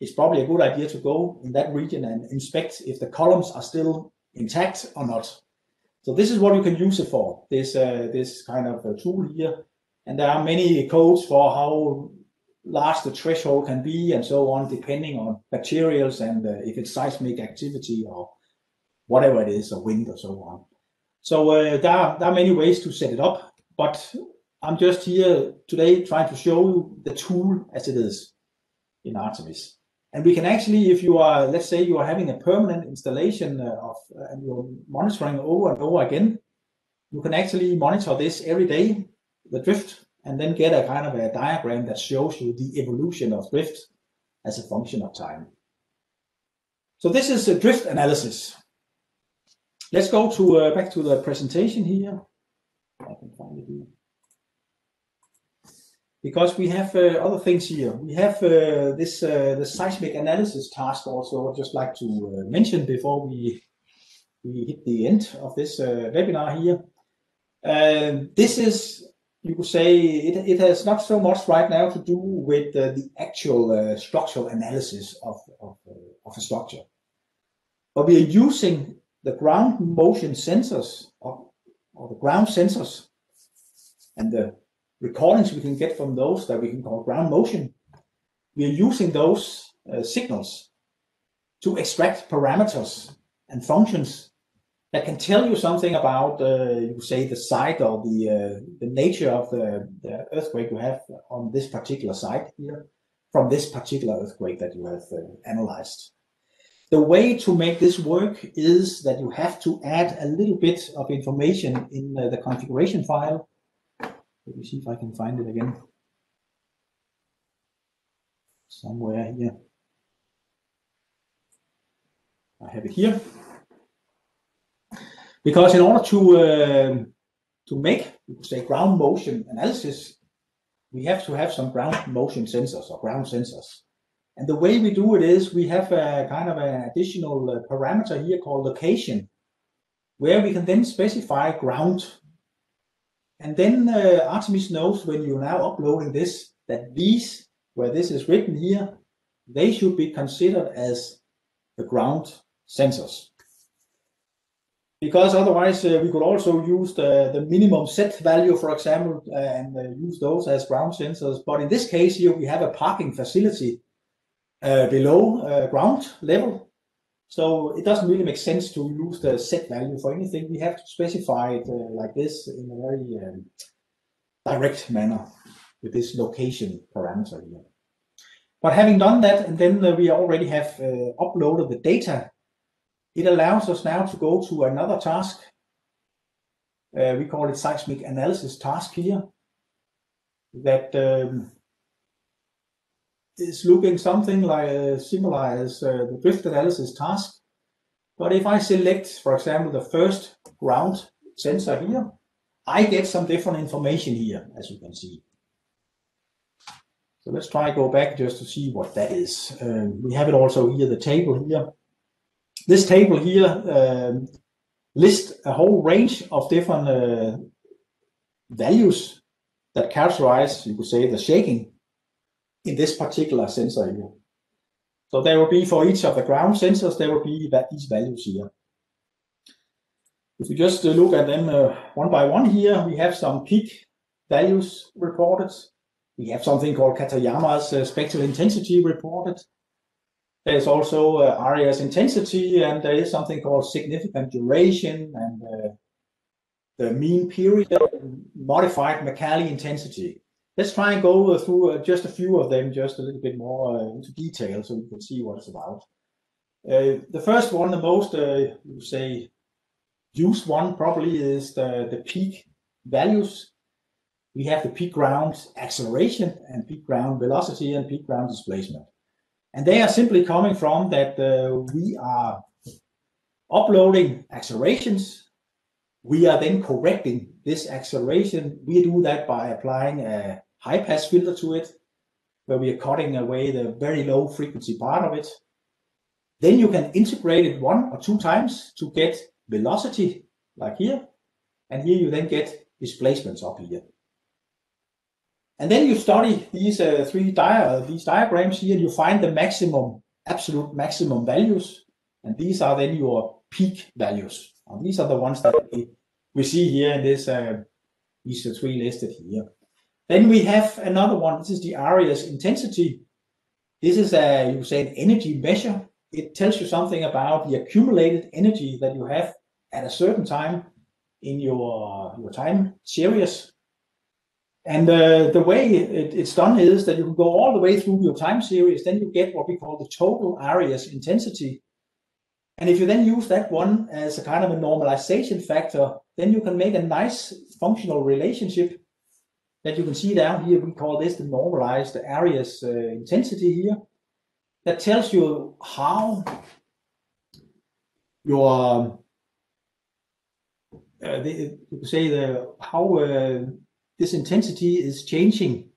it's probably a good idea to go in that region and inspect if the columns are still intact or not. So this is what you can use it for, this, this kind of tool here. And there are many codes for how large the threshold can be and so on, depending on materials and if it's seismic activity or whatever it is, or wind or so on. So there are many ways to set it up, but I'm just here today trying to show you the tool as it is in ARTeMIS. And we can actually, if you are, let's say you are having a permanent installation of, and you're monitoring over and over again, you can actually monitor this every day, the drift, and then get a kind of a diagram that shows you the evolution of drift as a function of time. So this is a drift analysis. Let's go to back to the presentation here. I can find it here. Because we have other things here. We have this the seismic analysis task also. I'd just like to mention before we hit the end of this webinar here. This is, you could say, it has not so much right now to do with the actual structural analysis of a structure, but we are using the ground motion sensors or the ground sensors and the recordings we can get from those that we can call ground motion. We are using those signals to extract parameters and functions that can tell you something about, you say, the site or the nature of the earthquake you have on this particular site here from this particular earthquake that you have analyzed. The way to make this work is that you have to add a little bit of information in the configuration file. Let me see if I can find it again. Somewhere here. I have it here. Because in order to make, you could say, ground motion analysis, we have to have some ground motion sensors or ground sensors. And the way we do it is we have a kind of an additional parameter here called location, where we can then specify ground. And then ARTeMIS knows when you're now uploading this, that these, where this is written here, they should be considered as the ground sensors. Because otherwise we could also use the minimum set value, for example, and use those as ground sensors. But in this case here, we have a parking facility below ground level, so it doesn't really make sense to use the set value for anything. We have to specify it like this in a very direct manner with this location parameter here. But having done that, and then we already have uploaded the data, it allows us now to go to another task. We call it seismic analysis task here, that is looking something like similar as the drift analysis task. But if I select, for example, the first ground sensor here, I get some different information here, as you can see. So let's try to go back just to see what that is. We have it also here, the table here. This table here lists a whole range of different values that characterize, you could say, the shaking in this particular sensor here. So there will be, for each of the ground sensors, there will be that these values here. If we just look at them one by one here, we have some peak values reported. We have something called Katayama's spectral intensity reported. There's also Arias intensity, and there is something called significant duration and the mean period, modified Mercalli intensity. Let's try and go through just a few of them, just a little bit more into detail, so we can see what it's about. The first one, the most, you say, used one probably is the peak values. We have the peak ground acceleration and peak ground velocity and peak ground displacement. And they are simply coming from that we are uploading accelerations. We are then correcting this acceleration. We do that by applying a high pass filter to it, where we are cutting away the very low frequency part of it. Then you can integrate it 1 or 2 times to get velocity, like here. And here you then get displacements up here. And then you study these three diagrams here, and you find the maximum, absolute maximum values. And these are then your peak values. And these are the ones that we see here in this, these are 3 listed here. Then we have another one. This is the Arias intensity. This is a, you say, an energy measure. It tells you something about the accumulated energy that you have at a certain time in your time series. And the way it's done is that you can go all the way through your time series, then you get what we call the total Arias intensity. And if you then use that one as a kind of a normalization factor, then you can make a nice functional relationship that you can see down here. We call this the normalized Arias intensity here. That tells you how your this intensity is changing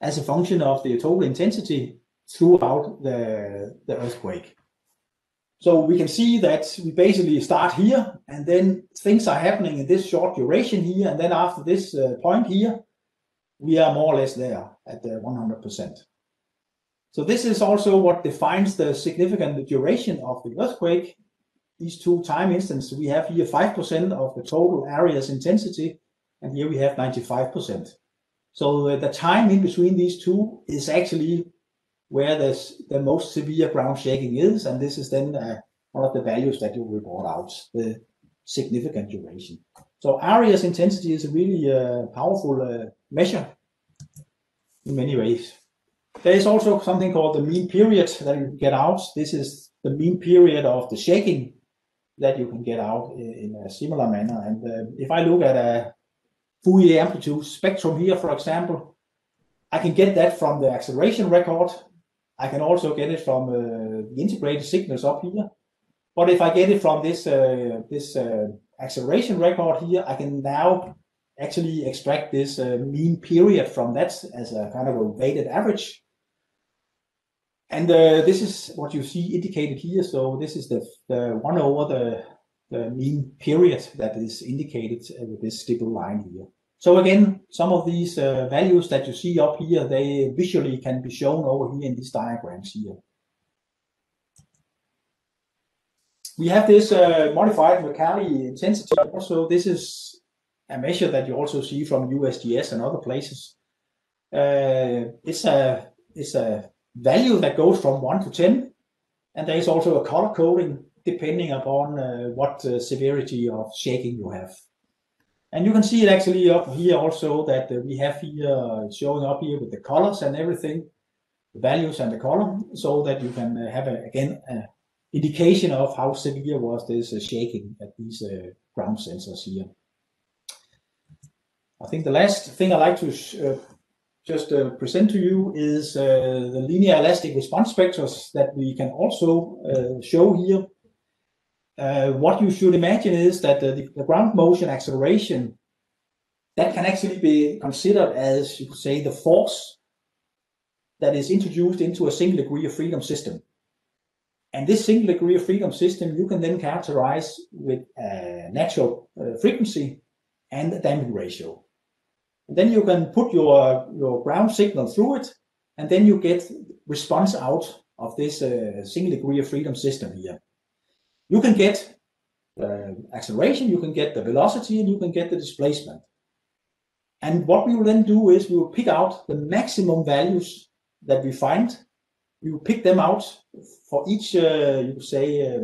as a function of the total intensity throughout the earthquake. So we can see that we basically start here, and then things are happening in this short duration here, and then after this point here, we are more or less there at the 100%. So this is also what defines the significant duration of the earthquake. These 2 time instances, we have here 5% of the total Arias intensity, and here we have 95%. So the time in between these 2 is actually where the most severe ground shaking is, and this is then one of the values that you report out, the significant duration. So Arias intensity is a really powerful measure in many ways. There is also something called the mean period that you can get out. This is the mean period of the shaking that you can get out in a similar manner. And if I look at a Fourier amplitude spectrum here, for example, I can get that from the acceleration record. I can also get it from the integrated signals up here. But if I get it from this, this acceleration record here, I can now actually extract this mean period from that as a kind of a weighted average. And this is what you see indicated here. So this is the 1 over the mean period that is indicated with this stippled line here. So again, some of these values that you see up here, they visually can be shown over here in these diagrams here. We have this modified Mercalli intensity also. This is a measure that you also see from USGS and other places. It's a value that goes from 1 to 10, and there is also a color coding depending upon what severity of shaking you have. And you can see it actually up here also that we have here showing up here with the colors and everything, the values and the color, so that you can have again an indication of how severe was this shaking at these ground sensors here. I think the last thing I like to just present to you is the linear elastic response spectras that we can also show here. What you should imagine is that the ground motion acceleration that can actually be considered as, you could say, the force that is introduced into a single degree of freedom system. And this single degree of freedom system you can then characterize with a natural frequency and a damping ratio. Then you can put your ground signal through it, and then you get response out of this single degree of freedom system here. You can get the acceleration, you can get the velocity, and you can get the displacement. And what we will then do is we will pick out the maximum values that we find. We will pick them out for each, you say,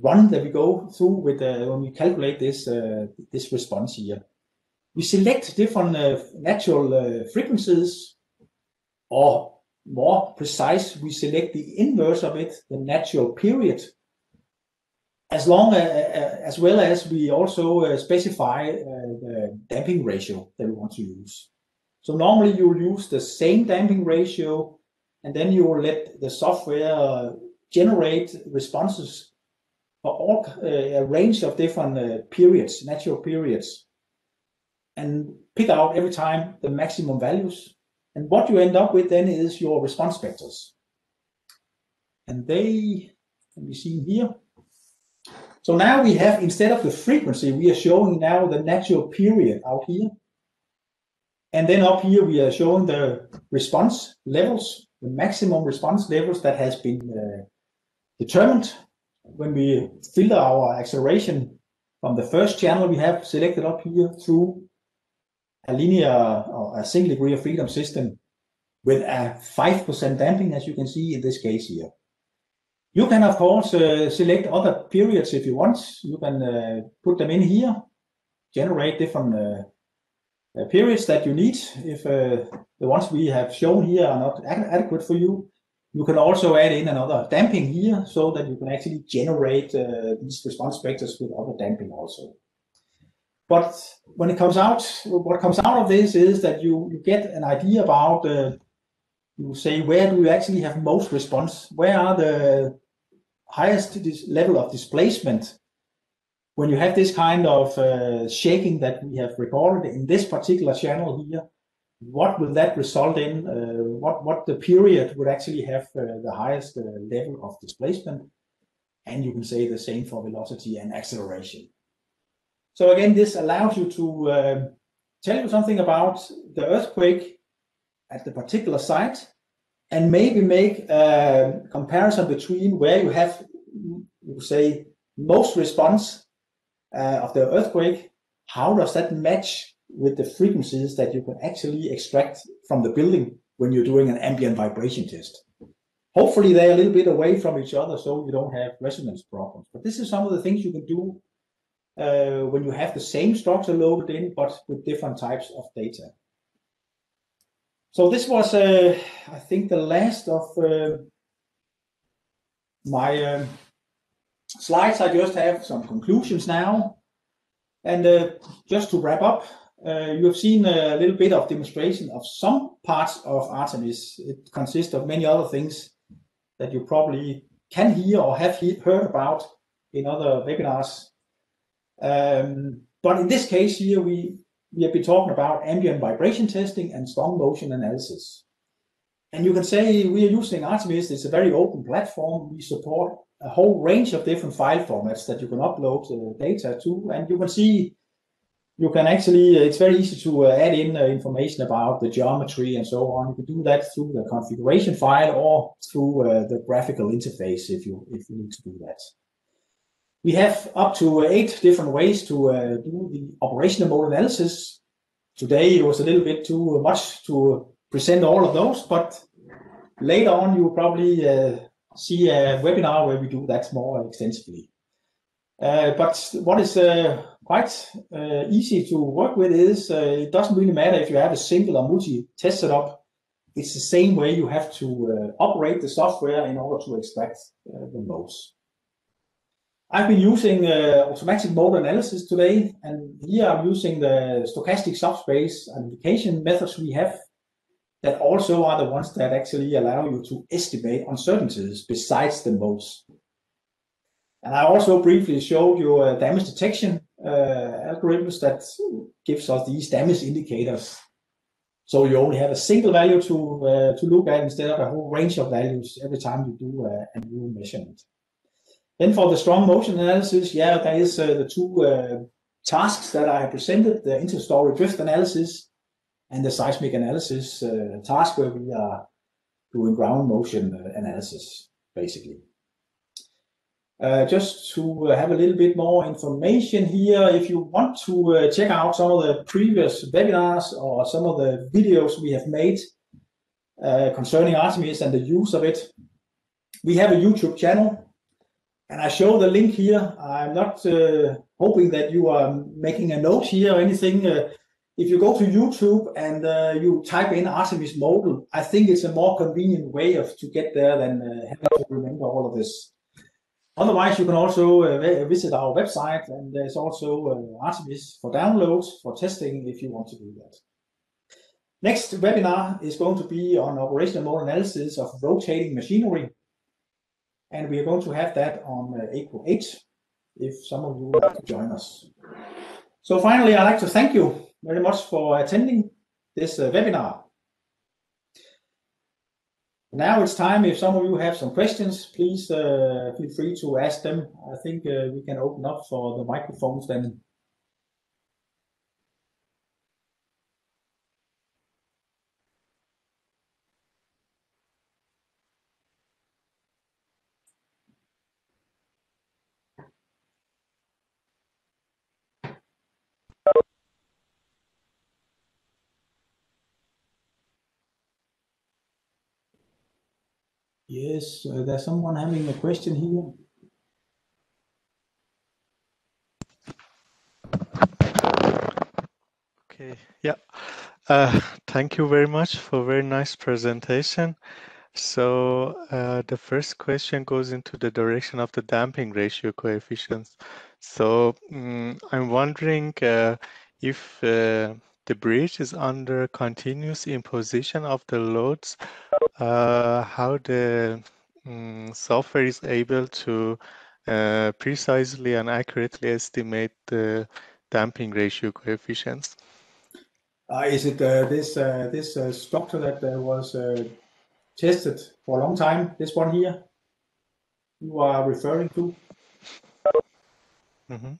run that we go through with when we calculate this this response here. We select different natural frequencies, or more precise, we select the inverse of it, the natural period, as well as we also specify the damping ratio that we want to use. So normally you will use the same damping ratio, and then you will let the software generate responses for all a range of different periods, natural periods, and pick out every time the maximum values. And what you end up with then is your response vectors. And they can be seen here. So now we have, instead of the frequency, we are showing now the natural period out here. And then up here, we are showing the response levels, the maximum response levels that has been determined when we filter our acceleration from the first channel we have selected up here through a linear or a single degree of freedom system with a 5% damping, as you can see in this case here. You can, of course, select other periods if you want. You can put them in here, generate different periods that you need. If the ones we have shown here are not adequate for you, you can also add in another damping here so that you can actually generate these response vectors with other damping also. But when it comes out, what comes out of this is that you get an idea about you say, where do you actually have most response? Where are the highest level of displacement when you have this kind of shaking that we have recorded in this particular channel here? What will that result in? What the period would actually have the highest level of displacement? And you can say the same for velocity and acceleration. So again, this allows you to tell you something about the earthquake at the particular site, and maybe make a comparison between where you have, you say, most response of the earthquake. How does that match with the frequencies that you can actually extract from the building when you're doing an ambient vibration test? Hopefully they're a little bit away from each other so you don't have resonance problems. But this is some of the things you can do when you have the same structure loaded in, but with different types of data. So this was, I think, the last of my slides. I just have some conclusions now. And just to wrap up, you have seen a little bit of demonstration of some parts of ARTeMIS. It consists of many other things that you probably can hear or have heard about in other webinars. But in this case here, we have been talking about ambient vibration testing and strong motion analysis. And you can say we are using ARTeMIS. It's a very open platform. We support a whole range of different file formats that you can upload data to. And you can see, you can actually, it's very easy to add in information about the geometry and so on. You can do that through the configuration file or through the graphical interface if you need to do that. We have up to 8 different ways to do the operational mode analysis. Today it was a little bit too much to present all of those, but later on you'll probably see a webinar where we do that more extensively. But what is quite easy to work with is it doesn't really matter if you have a single or multi-test setup. It's the same way you have to operate the software in order to extract the modes. I've been using automatic mode analysis today, and here I'm using the stochastic subspace identification methods we have that also are the ones that actually allow you to estimate uncertainties besides the modes. And I also briefly showed you damage detection algorithms that gives us these damage indicators. So you only have a single value to look at instead of a whole range of values every time you do a new measurement. Then for the strong motion analysis, yeah, there is the two tasks that I presented, the interstory drift analysis and the seismic analysis task, where we are doing ground motion analysis, basically. Just to have a little bit more information here, if you want to check out some of the previous webinars or some of the videos we have made concerning ARTeMIS and the use of it, we have a YouTube channel. And I show the link here. I'm not hoping that you are making a note here or anything. If you go to YouTube and you type in ARTeMIS Modal, I think it's a more convenient way to get there than having to remember all of this. Otherwise, you can also visit our website, and there's also ARTeMIS for downloads, for testing, if you want to do that. Next webinar is going to be on operational mode analysis of rotating machinery. And we are going to have that on April 8th. if some of you would like to join us. So finally, I'd like to thank you very much for attending this webinar. Now it's time, if some of you have some questions, please feel free to ask them. I think we can open up for the microphones then. Yes, there's someone having a question here. Okay, yeah. Thank you very much for a very nice presentation. So the first question goes into the direction of the damping ratio coefficients. So I'm wondering if the bridge is under continuous imposition of the loads, how the software is able to precisely and accurately estimate the damping ratio coefficients. Is it this structure that was tested for a long time, this one here you are referring to? Mm-hmm.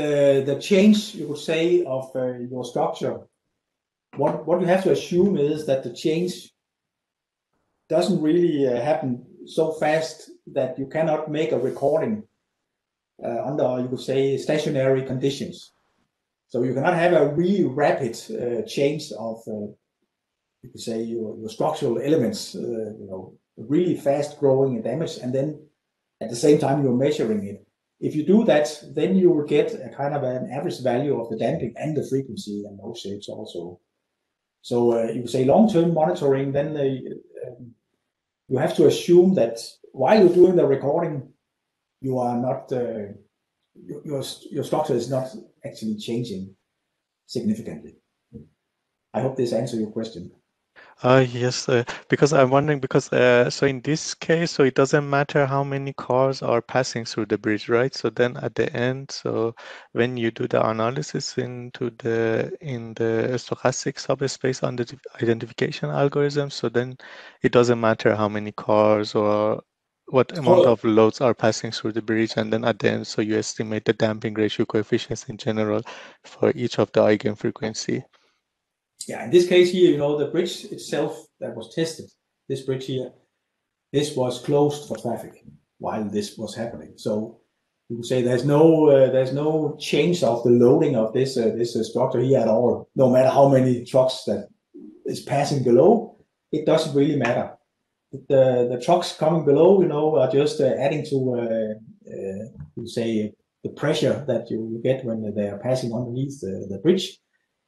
The change, you would say, of your structure, what you have to assume is that the change doesn't really happen so fast that you cannot make a recording under, you could say, stationary conditions. So you cannot have a really rapid change of, you could say, your structural elements, you know, really fast growing in damage, and then at the same time you're measuring it. If you do that, then you will get a kind of an average value of the damping and the frequency and those shapes also. So you could say long-term monitoring, then you have to assume that while you're doing the recording, you are not your structure is not actually changing significantly. I hope this answers your question. Yes, because I'm wondering, because so in this case, so it doesn't matter how many cars are passing through the bridge, right? So then at the end, so when you do the analysis into the in the stochastic subspace on the identification algorithm, so then it doesn't matter how many cars or what amount of loads are passing through the bridge, and then at the end, so you estimate the damping ratio coefficients in general for each of the eigenfrequency. Yeah, in this case here, you know, the bridge itself that was tested, this bridge here, this was closed for traffic while this was happening. So you could say there's no change of the loading of this this structure here at all. No matter how many trucks that is passing below, it doesn't really matter. The trucks coming below, you know, are just adding to you say the pressure that you get when they are passing underneath the bridge.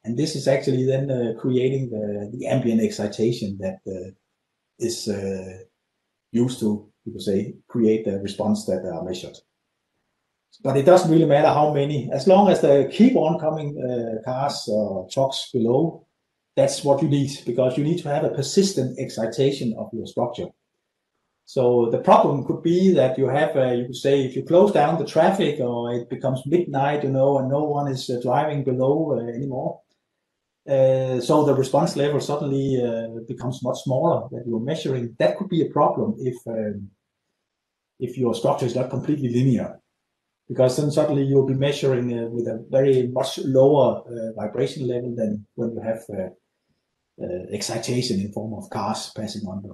And this is actually then creating the ambient excitation that is used to, you could say, create the response that are measured. But it doesn't really matter how many, as long as they keep on coming cars or trucks below, that's what you need, because you need to have a persistent excitation of your structure. So the problem could be that you have, you could say, if you close down the traffic or it becomes midnight, you know, and no one is driving below anymore. So the response level suddenly becomes much smaller that you're measuring. That could be a problem if your structure is not completely linear, because then suddenly you'll be measuring with a very much lower vibration level than when you have excitation in form of cars passing under.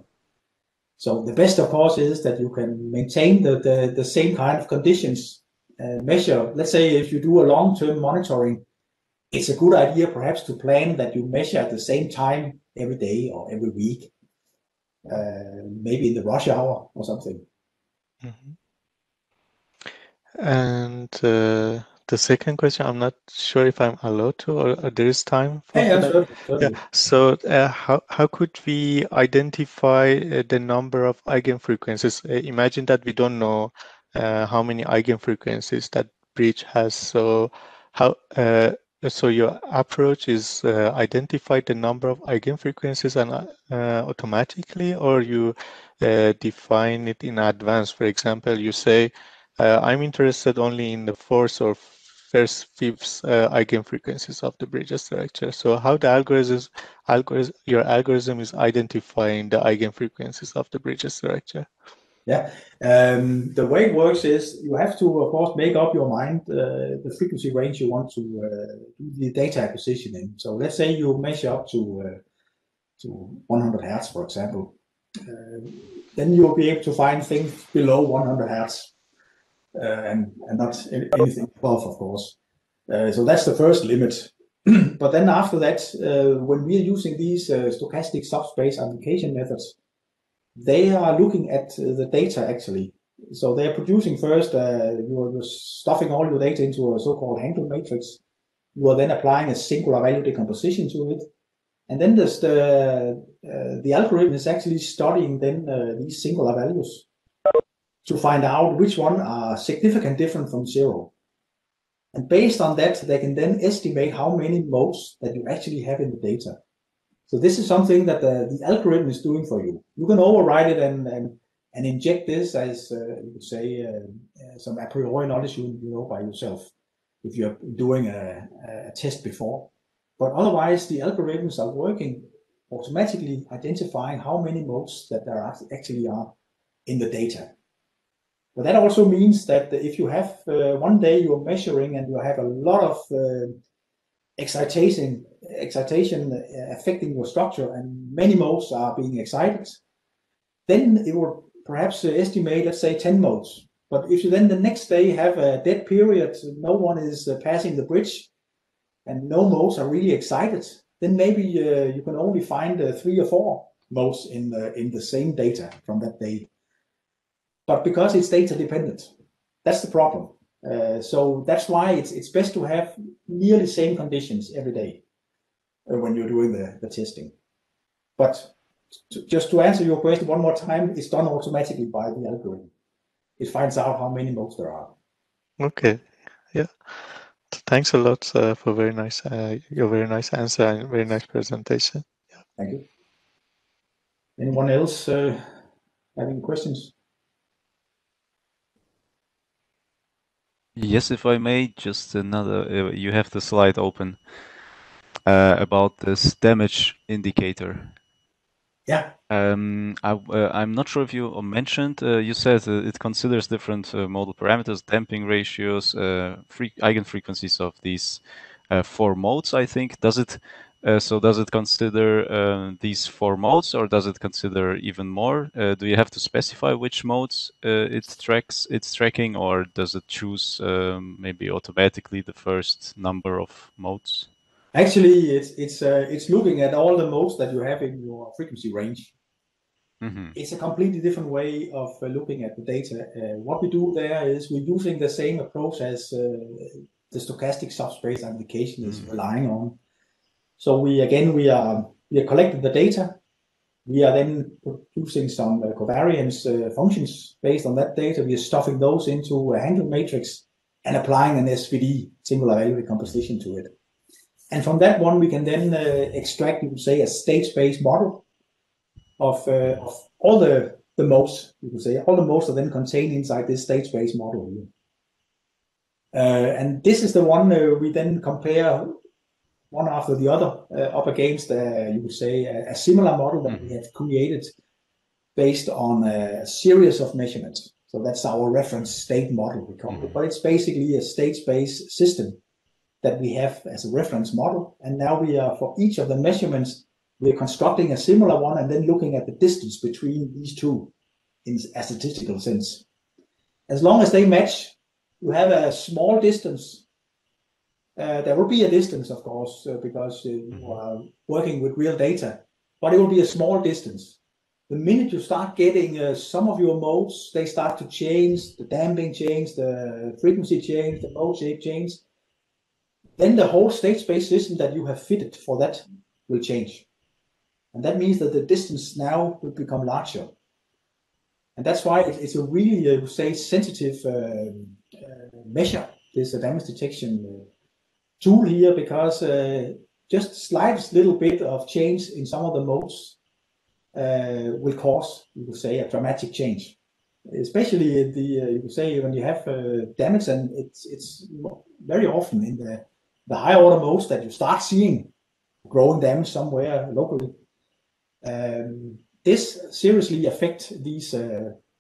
So the best, of course, is that you can maintain the same kind of conditions measure. Let's say if you do a long-term monitoring, it's a good idea perhaps to plan that you measure at the same time every day or every week, maybe in the rush hour or something. Mm-hmm. And the second question, I'm not sure if I'm allowed to, or there is time for that. Sure. Yeah. So how could we identify the number of eigenfrequencies? Imagine that we don't know how many eigenfrequencies that bridge has. So how So your approach is identify the number of eigenfrequencies and automatically, or you define it in advance. For example, you say, I'm interested only in the fourth or first fifth eigenfrequencies of the bridge structure. So how the your algorithm is identifying the eigenfrequencies of the bridge structure? Yeah, the way it works is you have to, of course, make up your mind the frequency range you want to do the data acquisition in. So let's say you measure up to 100 hertz, for example. Then you'll be able to find things below 100 hertz and not anything above, of course. So that's the first limit. But then after that, when we are using these stochastic subspace amplification methods, they are looking at the data actually. So they're producing first, you're stuffing all your data into a so-called Handel matrix. You are then applying a singular value decomposition to it. And then the algorithm is actually studying then these singular values to find out which one are significant different from zero. And based on that, they can then estimate how many modes that you actually have in the data. So this is something that the algorithm is doing for you. You can override it and inject this as, you could say, some a priori knowledge you know by yourself if you're doing a test before. But otherwise, the algorithms are working automatically identifying how many modes that there actually are in the data. But that also means that if you have one day you're measuring and you have a lot of excitation affecting your structure and many modes are being excited, then it will perhaps estimate, let's say, 10 modes. But if you then the next day have a dead period, no one is passing the bridge and no modes are really excited, then maybe you can only find 3 or 4 modes in the same data from that day. But because it's data dependent, that's the problem. So that's why it's best to have nearly same conditions every day when you're doing the testing. But just to answer your question one more time, it's done automatically by the algorithm. It finds out how many modes there are. Okay, yeah. Thanks a lot for very nice your very nice answer and very nice presentation. Yeah. Thank you. Anyone else having questions? Yes, if I may, just another, you have the slide open about this damage indicator. Yeah. I'm not sure if you mentioned, you said it considers different model parameters, damping ratios, eigenfrequencies of these 4 modes, I think. Does it, so does it consider these 4 modes, or does it consider even more? Do you have to specify which modes it's tracking, or does it choose maybe automatically the first number of modes? Actually, it's looking at all the modes that you have in your frequency range. Mm-hmm. It's a completely different way of looking at the data. What we do there is we're using the same approach as the stochastic subspace application is relying on. So we are collecting the data. We are then producing some covariance functions based on that data. We are stuffing those into a Handel matrix and applying an SVD, singular value decomposition, to it. And from that one, we can then extract, you could say, a state-based model of all the modes. You could say all the modes are then contained inside this state-based model here. And this is the one we then compare one after the other up against, you would say, a similar model that we have created based on a series of measurements. So that's our reference state model, we call it. But it's basically a state-based system that we have as a reference model. And now we are, for each of the measurements, we're constructing a similar one and then looking at the distance between these two in a statistical sense. As long as they match, you have a small distance. There will be a distance, of course, because you are working with real data, but it will be a small distance. The minute you start getting some of your modes, they start to change, the damping change, the frequency change, the mode shape change, then the whole state-space system that you have fitted for that will change. And that means that the distance now will become larger. And that's why it's a really, I would say, sensitive measure, this damage detection tool here because just slightest little bit of change in some of the modes will cause, you could say, a dramatic change. Especially the you could say when you have damage, and it's very often in the high order modes that you start seeing growing damage somewhere locally. This seriously affects these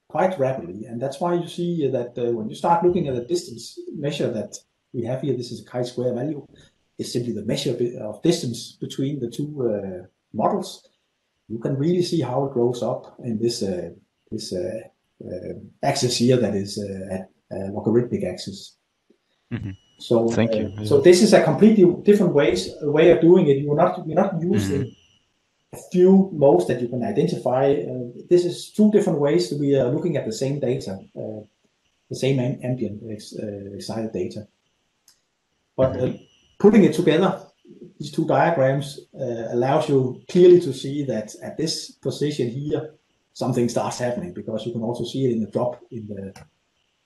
quite rapidly, and that's why you see that when you start looking at the distance measure that we have here, this is a chi-square value. It's simply the measure of distance between the two models. You can really see how it grows up in this axis here, that is a logarithmic axis. Mm-hmm. So thank you. So this is a completely different way of doing it. You're not using mm-hmm. a few modes that you can identify. This is two different ways that we are looking at the same data, the same ambient excited data. But putting it together, these two diagrams allows you clearly to see that at this position here, something starts happening, because you can also see it in the drop in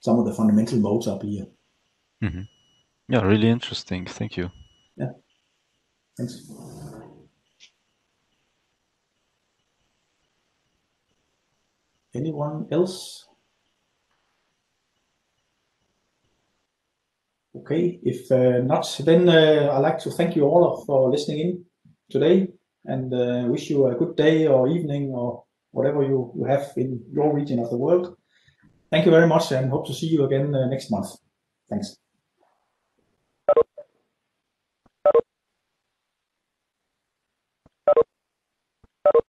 some of the fundamental modes up here. Mm-hmm. Yeah, really interesting. Thank you. Yeah. Thanks. Anyone else? Okay, if not, then I'd like to thank you all for listening in today, and wish you a good day or evening or whatever you have in your region of the world. Thank you very much, and hope to see you again next month. Thanks.